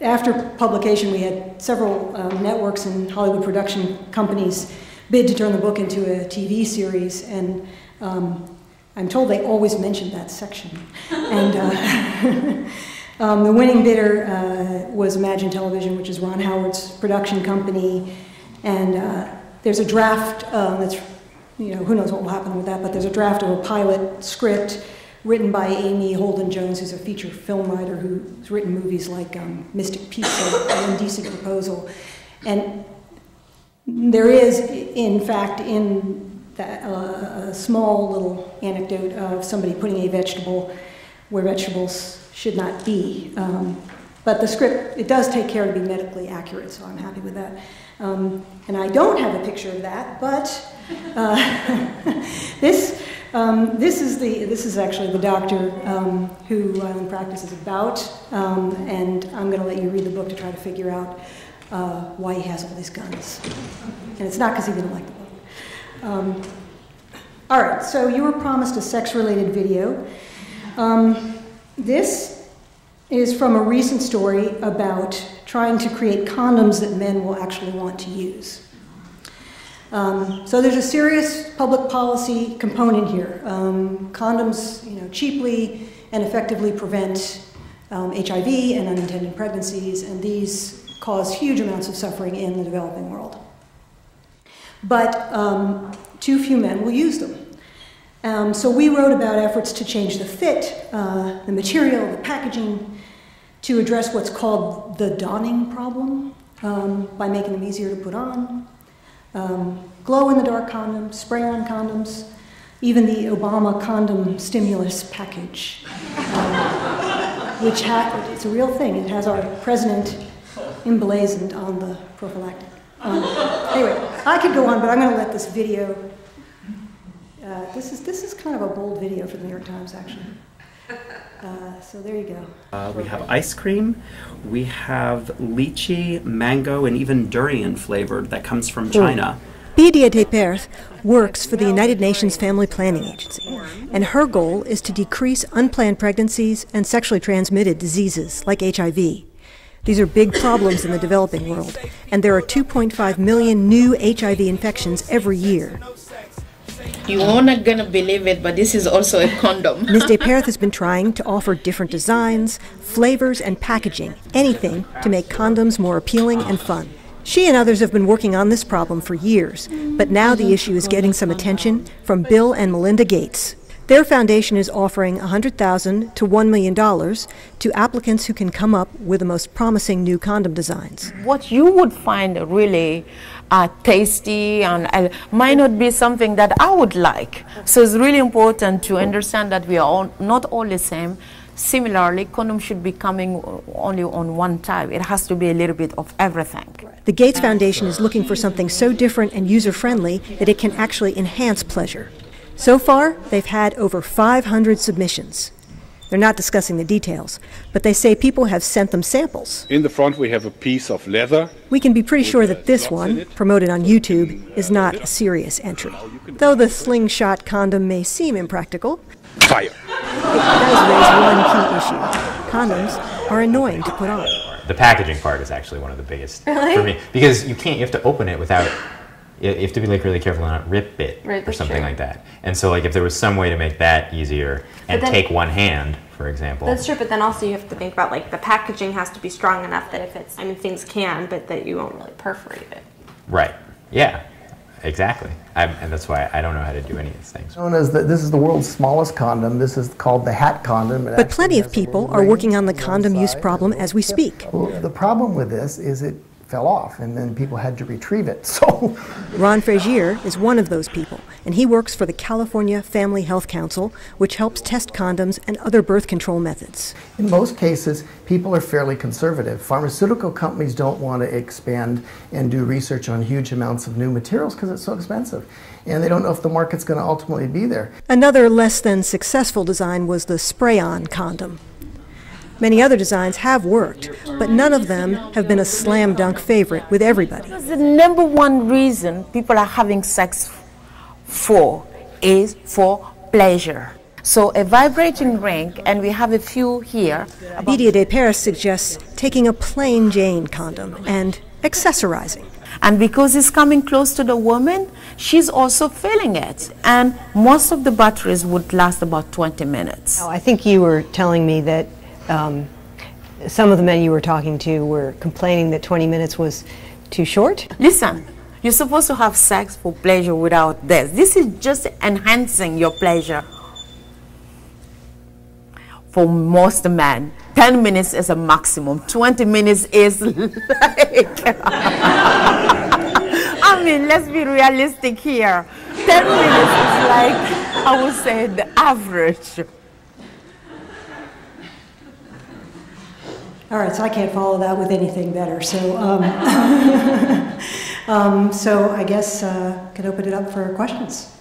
After publication, we had several networks and Hollywood production companies bid to turn the book into a TV series, and I'm told they always mentioned that section. And the winning bidder was Imagine Television, which is Ron Howard's production company. And there's a draft that's, you know, who knows what will happen with that, but there's a draft of a pilot script written by Amy Holden-Jones, who's a feature film writer who's written movies like Mystic Pizza and Indecent Proposal. And there is, in fact, in that a small little anecdote of somebody putting a vegetable where vegetables should not be. But the script, it does take care to be medically accurate, so I'm happy with that. And I don't have a picture of that, but this is actually the doctor who Island Practice is about, and I'm going to let you read the book to try to figure out why he has all these guns. And it's not because he didn't like the book. All right, so you were promised a sex-related video. This is from a recent story about trying to create condoms that men will actually want to use. So there's a serious public policy component here. Condoms, you know, cheaply and effectively prevent HIV and unintended pregnancies, and these cause huge amounts of suffering in the developing world. But too few men will use them. So we wrote about efforts to change the fit, the material, the packaging, to address what's called the donning problem. by making them easier to put on. Glow-in-the-dark condoms, spray-on condoms, even the Obama condom stimulus package, which it's a real thing. It has our president emblazoned on the prophylactic. Anyway, I could go on, but I'm going to let this video. This is kind of a bold video for the New York Times, actually. So there you go. We have ice cream, we have lychee, mango, and even durian flavored that comes from China. Pidia de Perth works for the United Nations Family Planning Agency, and her goal is to decrease unplanned pregnancies and sexually transmitted diseases like HIV. These are big problems in the developing world, and there are 2.5 million new HIV infections every year. You are not going to believe it, but this is also a condom. Ms. de Perth has been trying to offer different designs, flavors, and packaging, anything to make condoms more appealing and fun. She and others have been working on this problem for years, but now the issue is getting some attention from Bill and Melinda Gates. Their foundation is offering $100,000 to $1 million to applicants who can come up with the most promising new condom designs. What you would find really tasty and might not be something that I would like. So it's really important to understand that we are not all the same. Similarly, condoms should be coming only on one type. It has to be a little bit of everything. The Gates Foundation is looking for something so different and user-friendly that it can actually enhance pleasure. So far, they've had over 500 submissions. They're not discussing the details, but they say people have sent them samples. In the front, we have a piece of leather. We can be pretty sure that this one, promoted on YouTube, is not a serious entry. Though the slingshot condom may seem impractical, fire. It does raise one key issue. Condoms are annoying to put on. The packaging part is actually one of the biggest for me, because you have to open it without, you have to be like really careful and not rip it or something like that. And so like if there was some way to make that easier and then, take one hand, for example. That's true, but then also you have to think about like the packaging has to be strong enough that if it's, I mean things can, but that you won't really perforate it. Right, yeah. Exactly, and that's why I don't know how to do any of these things. Known as this is the world's smallest condom. This is called the hat condom. But plenty of people are working on the condom use problem as we speak. Well, the problem with this is it fell off, and then people had to retrieve it. So, Ron Frazier is one of those people, and he works for the California Family Health Council, which helps test condoms and other birth control methods. In most cases, people are fairly conservative. Pharmaceutical companies don't want to expand and do research on huge amounts of new materials because it's so expensive, and they don't know if the market's going to ultimately be there. Another less than successful design was the spray-on condom. Many other designs have worked, but none of them have been a slam dunk favorite with everybody. The number one reason people are having sex is for pleasure. So a vibrating ring, and we have a few here. Pidia de Perth suggests taking a plain Jane condom and accessorizing. And because it's coming close to the woman, she's also feeling it. And most of the batteries would last about 20 minutes. Oh, I think you were telling me that some of the men you were talking to were complaining that 20 minutes was too short. Listen, you're supposed to have sex for pleasure without this. This is just enhancing your pleasure. For most men, 10 minutes is a maximum. 20 minutes is like... I mean, let's be realistic here. 10 minutes is like, I would say, the average. All right, so I can't follow that with anything better. So, so I guess I could open it up for questions.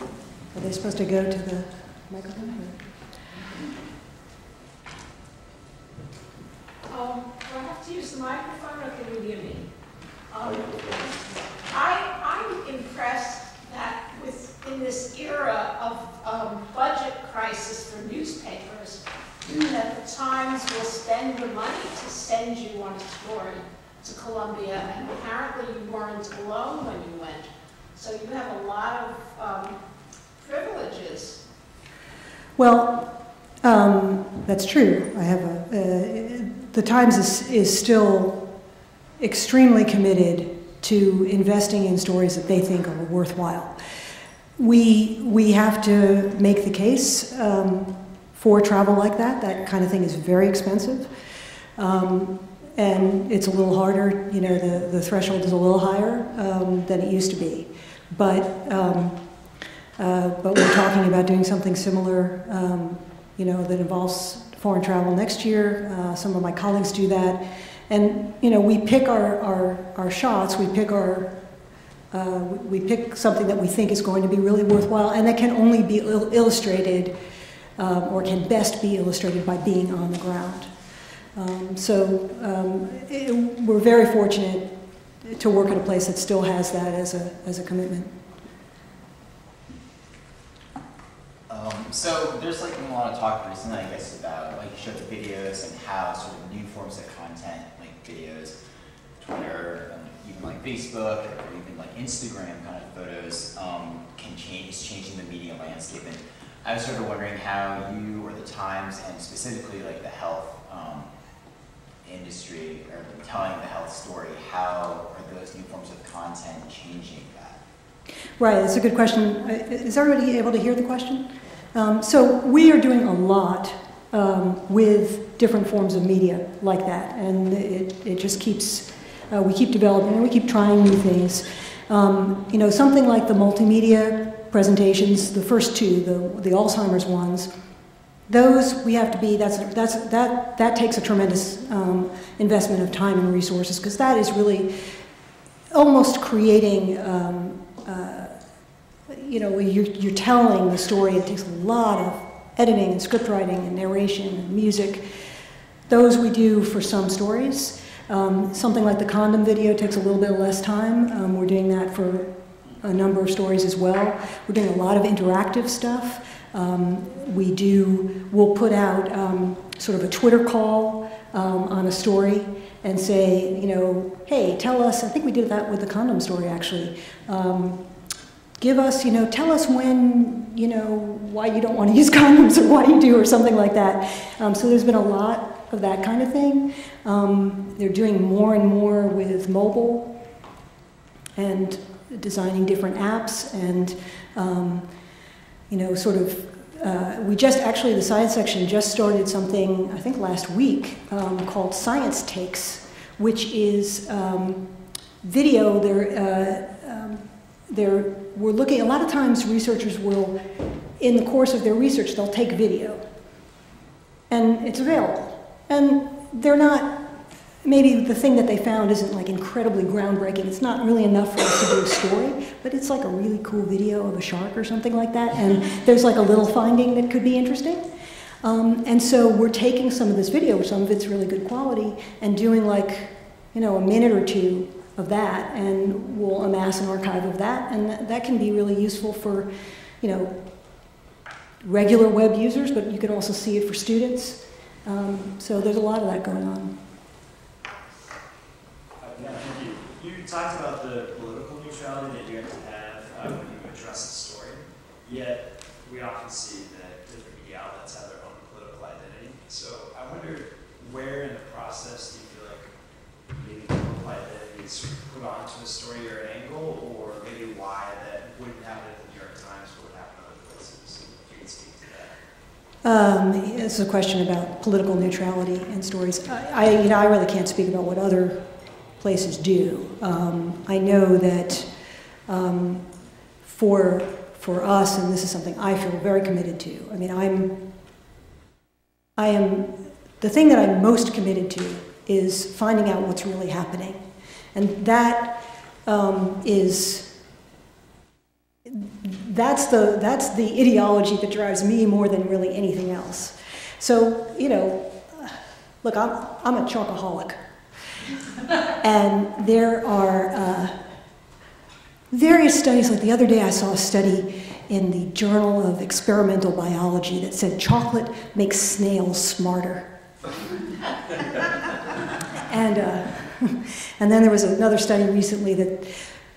Are they supposed to go to the microphone? Do I have to use the microphone, or can you hear me? I'm impressed that in this era of budget crisis for newspapers, that the Times will spend the money to send you on a story to Colombia, and apparently you weren't alone when you went. So you have a lot of privileges. Well, that's true. I have the Times is still extremely committed to investing in stories that they think are worthwhile. We have to make the case for travel like that. That kind of thing is very expensive. And it's a little harder, you know, the threshold is a little higher than it used to be. But we're talking about doing something similar, you know, that involves foreign travel next year. Some of my colleagues do that. And, you know, we pick our shots, we pick something that we think is going to be really worthwhile and that can only be illustrated or can best be illustrated by being on the ground. We're very fortunate to work at a place that still has that as a commitment. So there's like been a lot of talk recently, I guess, about like you showed the videos and how sort of new forms of content, like videos, Twitter, and even like Facebook, or even like Instagram kind of photos, can changing the media landscape. And I was sort of wondering how you or the Times, and specifically like the health industry, or telling the health story, how are those new forms of content changing that? Right, that's a good question. Is everybody able to hear the question? So we are doing a lot with different forms of media like that, and it just keeps, we keep developing and we keep trying new things. You know, something like the multimedia presentations, the first two, the Alzheimer's ones, those we have to be, that takes a tremendous investment of time and resources, because that is really almost creating, you know, you're telling the story. It takes a lot of editing and script writing and narration and music. Those we do for some stories. Something like the condom video takes a little bit less time. We're doing that for a number of stories as well. We're doing a lot of interactive stuff. We'll put out sort of a Twitter call on a story and say, you know, hey, tell us, I think we did that with the condom story actually. Give us, you know, tell us when, you know, why you don't want to use condoms or why you do or something like that. So there's been a lot of that kind of thing. They're doing more and more with mobile and designing different apps and, you know, sort of, we just actually, the science section just started something, I think last week, called Science Takes, which is video. We're looking, a lot of times researchers will, in the course of their research, they'll take video. And it's available. And they're not, maybe the thing that they found isn't like incredibly groundbreaking. It's not really enough for us to do a story, but it's like a really cool video of a shark or something like that, and there's like a little finding that could be interesting. And so we're taking some of this video, some of it's really good quality, and doing like, you know, a minute or two of that, and we'll amass an archive of that, and that can be really useful for, you know, regular web users, but you can also see it for students. So there's a lot of that going on. Yeah, thank you. You talked about the political neutrality that you have to have when you address the story, yet we often see that different media outlets have their own political identity. So I wonder, where in the process do you feel like maybe political identity is put onto a story or an angle, or maybe why that wouldn't happen at the New York Times but would happen in other places? If you can speak to that. It's a question about political neutrality and stories. You know, I really can't speak about what other places do. I know that for us, and this is something I feel very committed to. I mean, I am the thing that I'm most committed to is finding out what's really happening, and that that's the ideology that drives me more than really anything else. So, you know, look, I'm a chocoholic. And there are various studies, like the other day I saw a study in the Journal of Experimental Biology that said chocolate makes snails smarter. And then there was another study recently that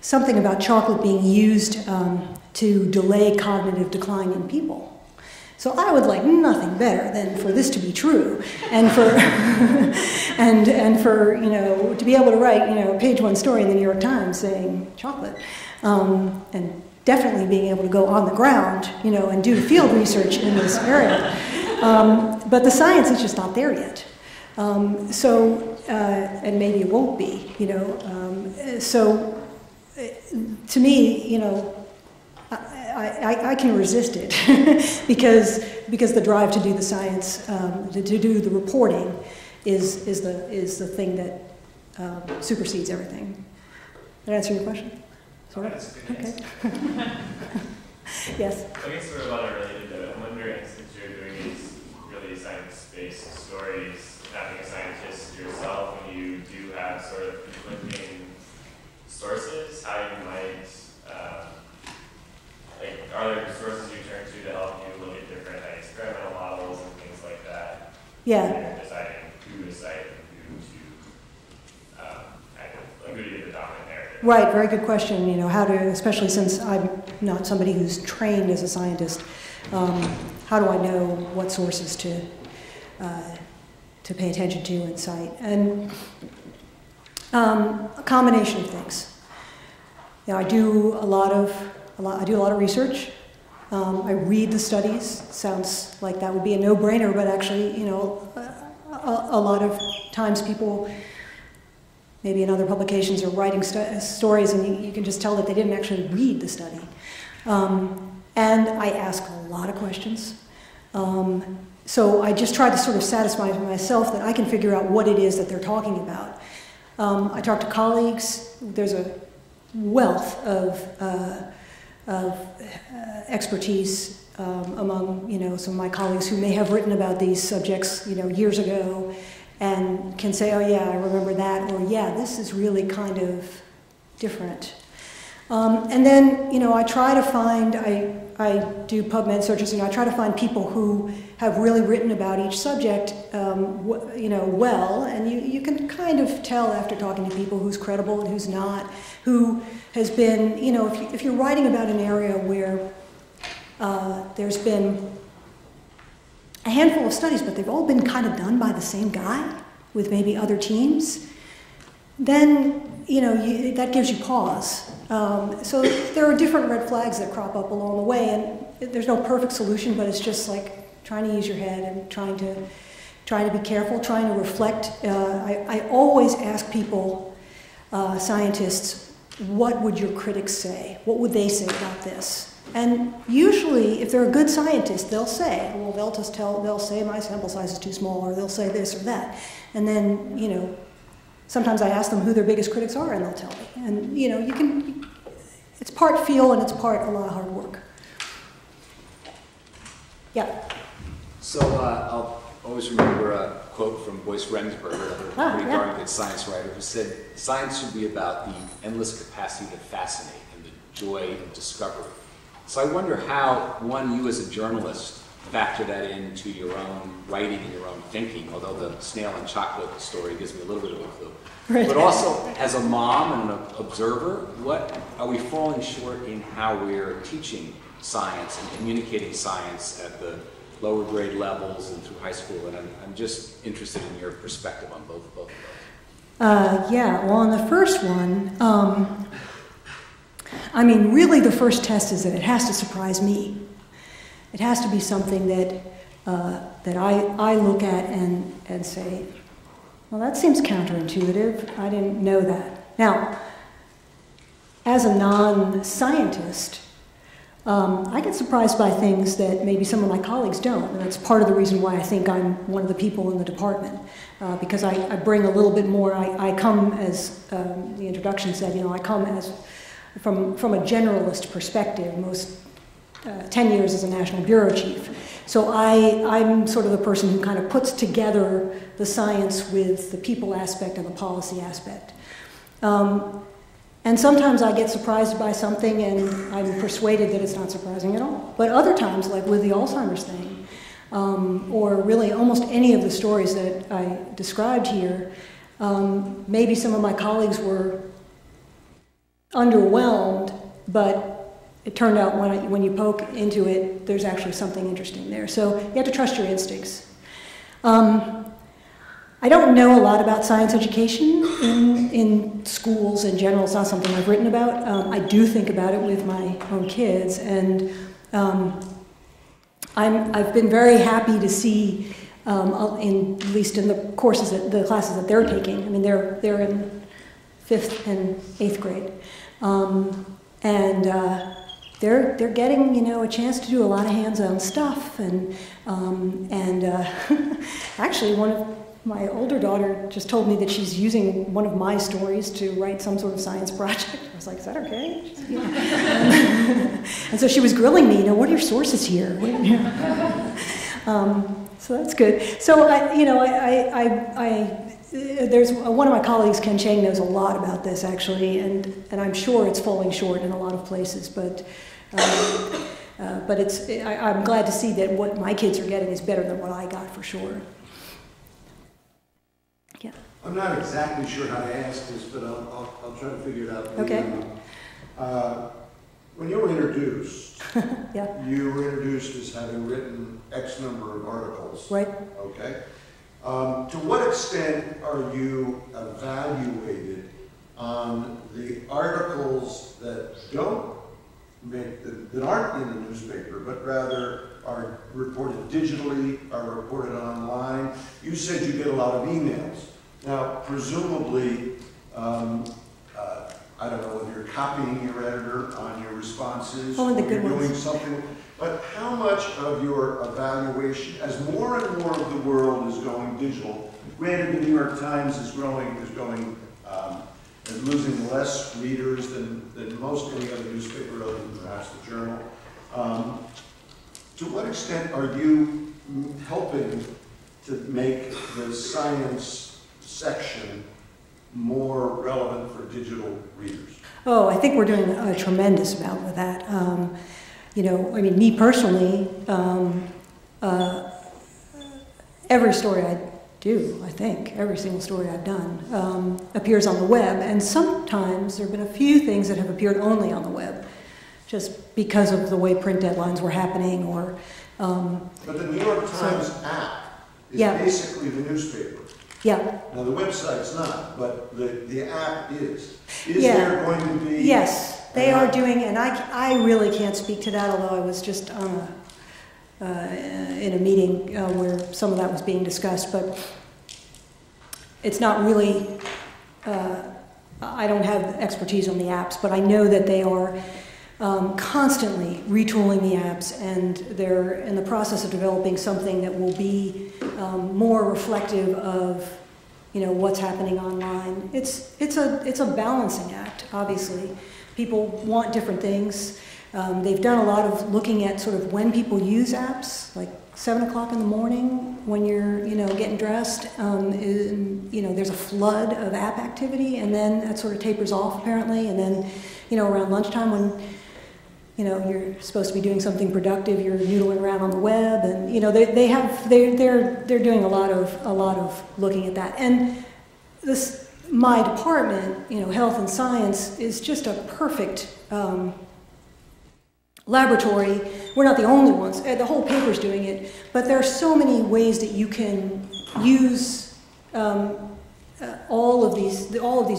something about chocolate being used to delay cognitive decline in people. So I would like nothing better than for this to be true, and for and for, you know, to be able to write, you know, a page one story in the New York Times saying chocolate, and definitely being able to go on the ground, you know, and do field research in this area. But the science is just not there yet. So and maybe it won't be, you know. So to me, you know, I can resist it because the drive to do the science, to do the reporting, is the thing that supersedes everything. Did I answer your question? Sorry. Okay. Yes. I guess we're about to related to it. I'm wondering, since you're doing these really science-based stories, having a scientist yourself, when you do have sort of conflicting sources, how you might, like, are there sources you turn to help you look at different experimental models and things like that? Yeah. When you're deciding who to cite and who to, who to get the dominant narrative. Right, very good question. You know, how to, especially since I'm not somebody who's trained as a scientist, how do I know what sources to pay attention to and cite? And a combination of things. You know, I do a lot of research. I read the studies. Sounds like that would be a no-brainer, but actually, you know, a lot of times people, maybe in other publications, are writing stories, and you can just tell that they didn't actually read the study. And I ask a lot of questions. So I just try to sort of satisfy myself that I can figure out what it is that they're talking about. I talk to colleagues. There's a wealth of expertise among, you know, some of my colleagues who may have written about these subjects, you know, years ago, and can say, oh yeah, I remember that, or yeah, this is really kind of different. And then, you know, I try to find, I do PubMed searches, and I try to find people who have really written about each subject, you know, well, and you can kind of tell after talking to people who's credible and who's not, who has been, you know, if you're writing about an area where there's been a handful of studies, but they've all been kind of done by the same guy with maybe other teams, then, you know, that gives you pause. So there are different red flags that crop up along the way, and there's no perfect solution, but it's just like trying to use your head and trying to be careful, trying to reflect. I always ask people, scientists, what would your critics say? What would they say about this? And usually, if they're a good scientist, they'll say, well, they'll say my sample size is too small, or they'll say this or that, and then, you know, sometimes I ask them who their biggest critics are, and they'll tell me. And, you know, you can, it's part feel and it's part a lot of hard work. Yeah? So I'll always remember a quote from Boyce Remsburger, a pretty darn good science writer, who said, science should be about the endless capacity to fascinate and the joy of discovery. So I wonder how, one, you as a journalist factor that into your own writing and your own thinking, although the snail and chocolate story gives me a little bit of a clue. Right. But also, as a mom and an observer, what are we falling short in how we're teaching science and communicating science at the lower grade levels and through high school? And I'm just interested in your perspective on both of those. Yeah, well, on the first one, I mean, really the first test is that it has to surprise me. It has to be something that, that I look at and say, well, that seems counterintuitive. I didn't know that. Now, as a non-scientist, I get surprised by things that maybe some of my colleagues don't. And that's part of the reason why I think I'm one of the people in the department, because I bring a little bit more. I come, as the introduction said, you know, I come as from a generalist perspective. Most 10 years as a National Bureau Chief. So I'm sort of the person who kind of puts together the science with the people aspect and the policy aspect. And sometimes I get surprised by something and I'm persuaded that it's not surprising at all. But other times, like with the Alzheimer's thing, or really almost any of the stories that I described here, maybe some of my colleagues were underwhelmed, but it turned out when you poke into it, there's actually something interesting there. So you have to trust your instincts. I don't know a lot about science education in schools in general. It's not something I've written about. I do think about it with my own kids. And I've been very happy to see at least in the courses, the classes that they're taking. I mean, they're in 5th and 8th grade, they're getting, you know, a chance to do a lot of hands-on stuff. And actually, one of my older daughter just told me that she's using one of my stories to write some sort of science project. I was like, is that okay? She's, yeah. And so she was grilling me, you know, what are your sources here? So that's good. So there's one of my colleagues, Ken Chang, knows a lot about this actually, and I'm sure it's falling short in a lot of places, but I'm glad to see that what my kids are getting is better than what I got for sure. Yeah. I'm not exactly sure how to ask this, but I'll try to figure it out. Okay. When you were introduced, yeah, you were introduced as having written X number of articles. Right. Okay. To what extent are you evaluated on the articles that don't make that aren't in the newspaper, but rather are reported digitally, are reported online? You said you get a lot of emails. Now, presumably, I don't know if you're copying your editor on your responses, or you're doing something. But how much of your evaluation, as more and more of the world is going digital, granted the New York Times is losing less readers than most any other newspaper, other than perhaps the Journal. To what extent are you helping to make the science section more relevant for digital readers? Oh, I think we're doing a tremendous amount with that. You know, I mean, me personally, every story I do, I think, every single story I've done appears on the web, and sometimes there have been a few things that have appeared only on the web, just because of the way print deadlines were happening, or... but the New York Times app is, yeah, basically the newspaper. Yeah. Now the website's not, but the app is. Is, yeah, there going to be... Yes. They are doing, and I really can't speak to that, although I was just in a meeting where some of that was being discussed, but it's not really, I don't have expertise on the apps, but I know that they are constantly retooling the apps, and they're in the process of developing something that will be more reflective of, you know, what's happening online. It's a balancing act, obviously. People want different things. They've done a lot of looking at sort of when people use apps, like 7 o'clock in the morning when you're, you know, getting dressed. You know, there's a flood of app activity, and then that sort of tapers off apparently. And then, you know, around lunchtime when, you know, you're supposed to be doing something productive, you're noodling around on the web, and you know they're doing a lot of looking at that. And this. My department, you know, health and science, is just a perfect laboratory. We're not the only ones. The whole paper's doing it. But there are so many ways that you can use all of these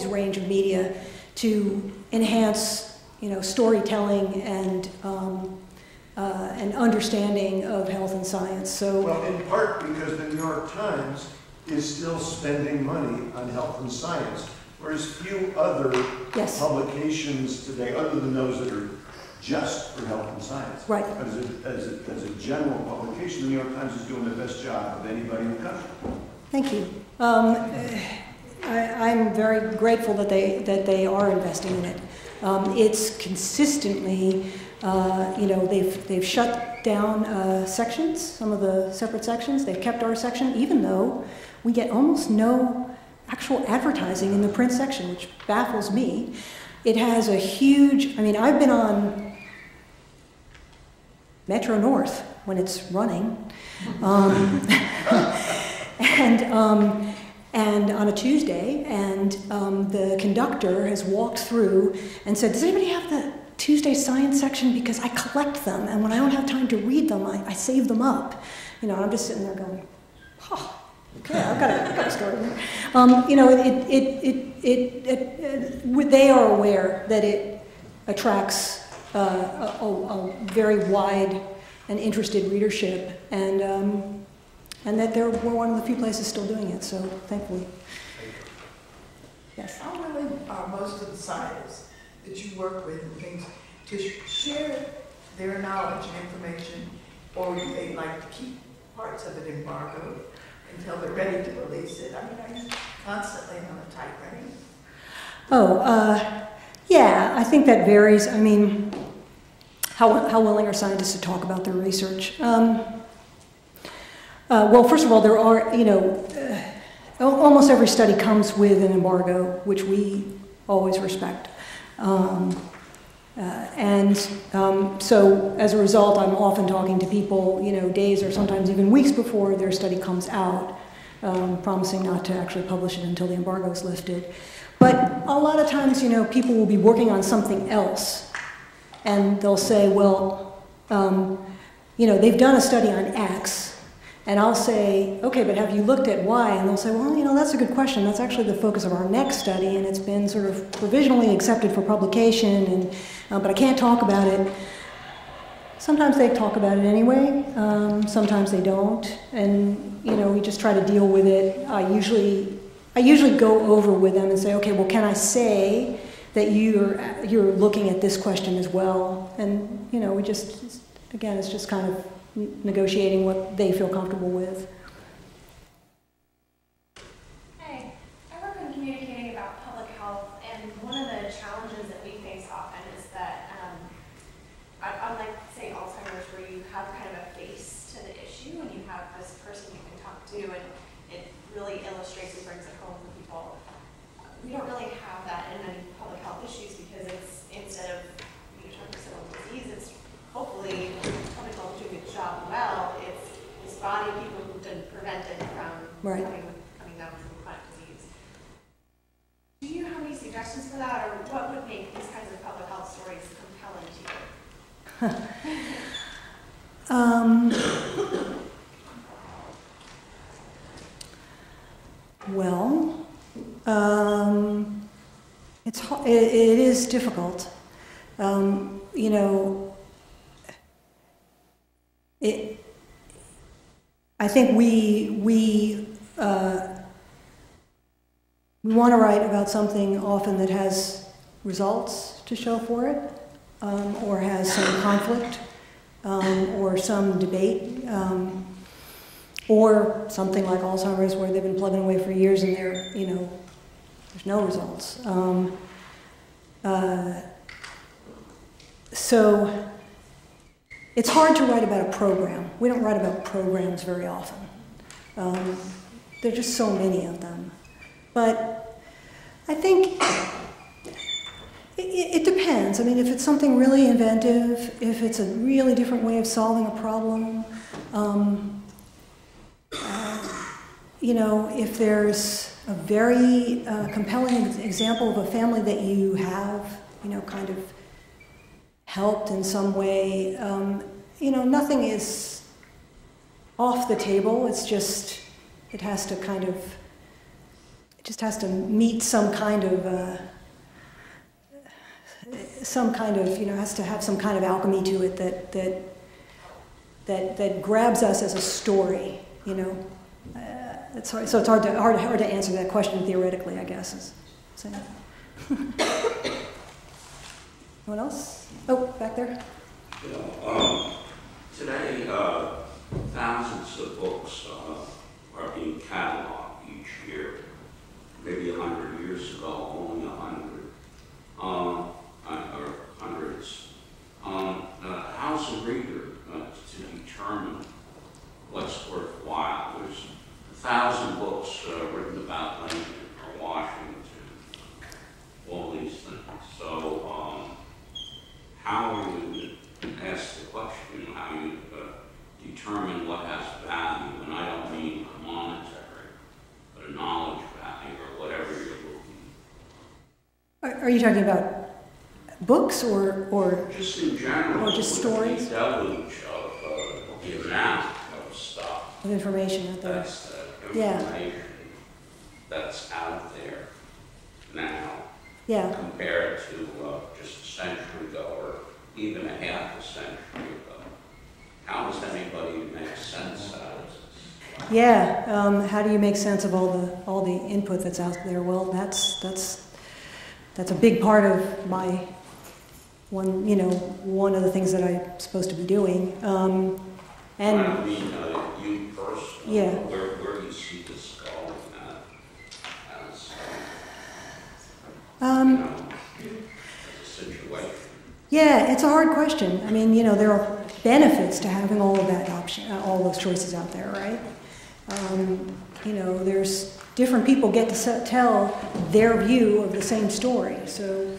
range of media to enhance, you know, storytelling and understanding of health and science. So, well, in part because the New York Times is still spending money on health and science, whereas few other, yes, publications today, other than those that are just for health and science, right, as a general publication, the New York Times is doing the best job of anybody in the country. Thank you. I'm very grateful that they are investing in it. It's consistently, you know, they've shut down sections, some of the separate sections. They've kept our section, even though we get almost no actual advertising in the print section, which baffles me. It has a huge, I mean, I've been on Metro North when it's running, and on a Tuesday, and the conductor has walked through and said, does anybody have the Tuesday science section? Because I collect them, and when I don't have time to read them, I save them up. You know, I'm just sitting there going, oh, okay, I've got a story there. You know, they are aware that it attracts a very wide and interested readership, And that there were one of the few places still doing it, so thankfully. Yes? How really are most of the scientists that you work with and things to share their knowledge and information, or do they like to keep parts of it embargoed until they're ready to release it? I mean, are you constantly on a tight rein? Oh, yeah, I think that varies. I mean, how willing are scientists to talk about their research? Well, first of all, there are, you know, almost every study comes with an embargo, which we always respect. So as a result, I'm often talking to people, you know, days or sometimes even weeks before their study comes out, promising not to actually publish it until the embargo is lifted. But a lot of times, you know, people will be working on something else, and they'll say, well, you know, they've done a study on X, and I'll say, okay, but have you looked at Y? And they'll say, well, you know, that's a good question. That's actually the focus of our next study, and it's been sort of provisionally accepted for publication, and, but I can't talk about it. Sometimes they talk about it anyway. Sometimes they don't, and, you know, we just try to deal with it. I usually go over with them and say, okay, well, can I say that you're looking at this question as well? And, you know, we just, again, it's just kind of negotiating what they feel comfortable with. Hi, I work on communicating about public health, and one of the challenges that we face often is that, unlike, say, Alzheimer's, where you have kind of a face to the issue and you have this person you can talk to, and it really illustrates and brings it home to people, we don't really have that in many public health issues, because it's, instead of, you know, talking to someone with disease, it's hopefully well, it's this body of people who didn't prevent it from coming down with chronic disease. Do you have any suggestions for that, or what would make these kinds of public health stories compelling to you? Well, it is difficult. You know, I think we want to write about something often that has results to show for it, or has some conflict, or some debate, or something like Alzheimer's, where they've been plugging away for years and they're, you know, there's no results. So it's hard to write about a program. We don't write about programs very often. There are just so many of them. But I think it depends. I mean, if it's something really inventive, if it's a really different way of solving a problem, you know, if there's a very compelling example of a family that you have, you know, kind of helped in some way, you know, nothing is off the table. It's just, it has to kind of, it just has to meet some kind of, you know, has to have some kind of alchemy to it that grabs us as a story, you know. It's hard, so it's hard to answer that question theoretically, I guess. So. Anyone else? Oh, back there. You know, today, thousands of books are being cataloged each year. Maybe 100 years ago, only 100, or hundreds. How's a reader to determine what's worthwhile? There's 1,000 books written about Lincoln or Washington, all these things. So. How you ask the question, how you determine what has value, and I don't mean a monetary, but a knowledge value or whatever you're looking for. Are you talking about books or just in general, or just stories? The deluge of the amount of stuff, of information out there. That's the information that's out there now. Yeah. Compared to just a century ago or even a half a century ago. How does anybody make sense out of this? Yeah. How do you make sense of all the input that's out there? Well, that's a big part of my one of the things that I'm supposed to be doing. And I mean, you personally, yeah. Where do you see this going as as a situation? Yeah, it's a hard question. I mean, there are benefits to having all of that option, all those choices out there, right? There's different people get to tell their view of the same story, so.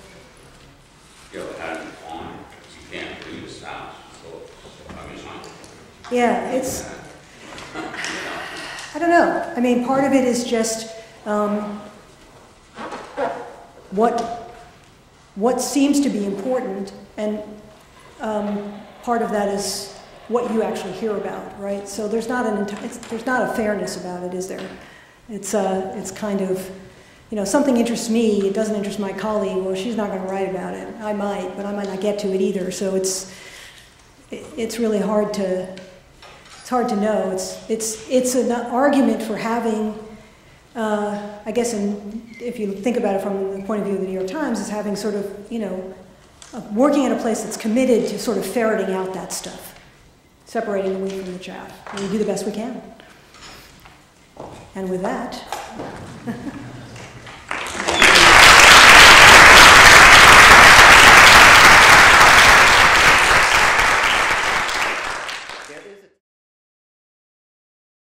Yeah, it's, I don't know. I mean, part of it is just what seems to be important, and part of that is what you actually hear about, right? So there's not there's not a fairness about it, is there? It's kind of, something interests me, it doesn't interest my colleague, well, she's not going to write about it. I might, but I might not get to it either, so it's really hard to, it's hard to know. It's an argument for having, I guess, if you think about it from the point of view of the New York Times, is having sort of, working at a place that's committed to sort of ferreting out that stuff, separating the wheat from the chaff. And we do the best we can. And with that.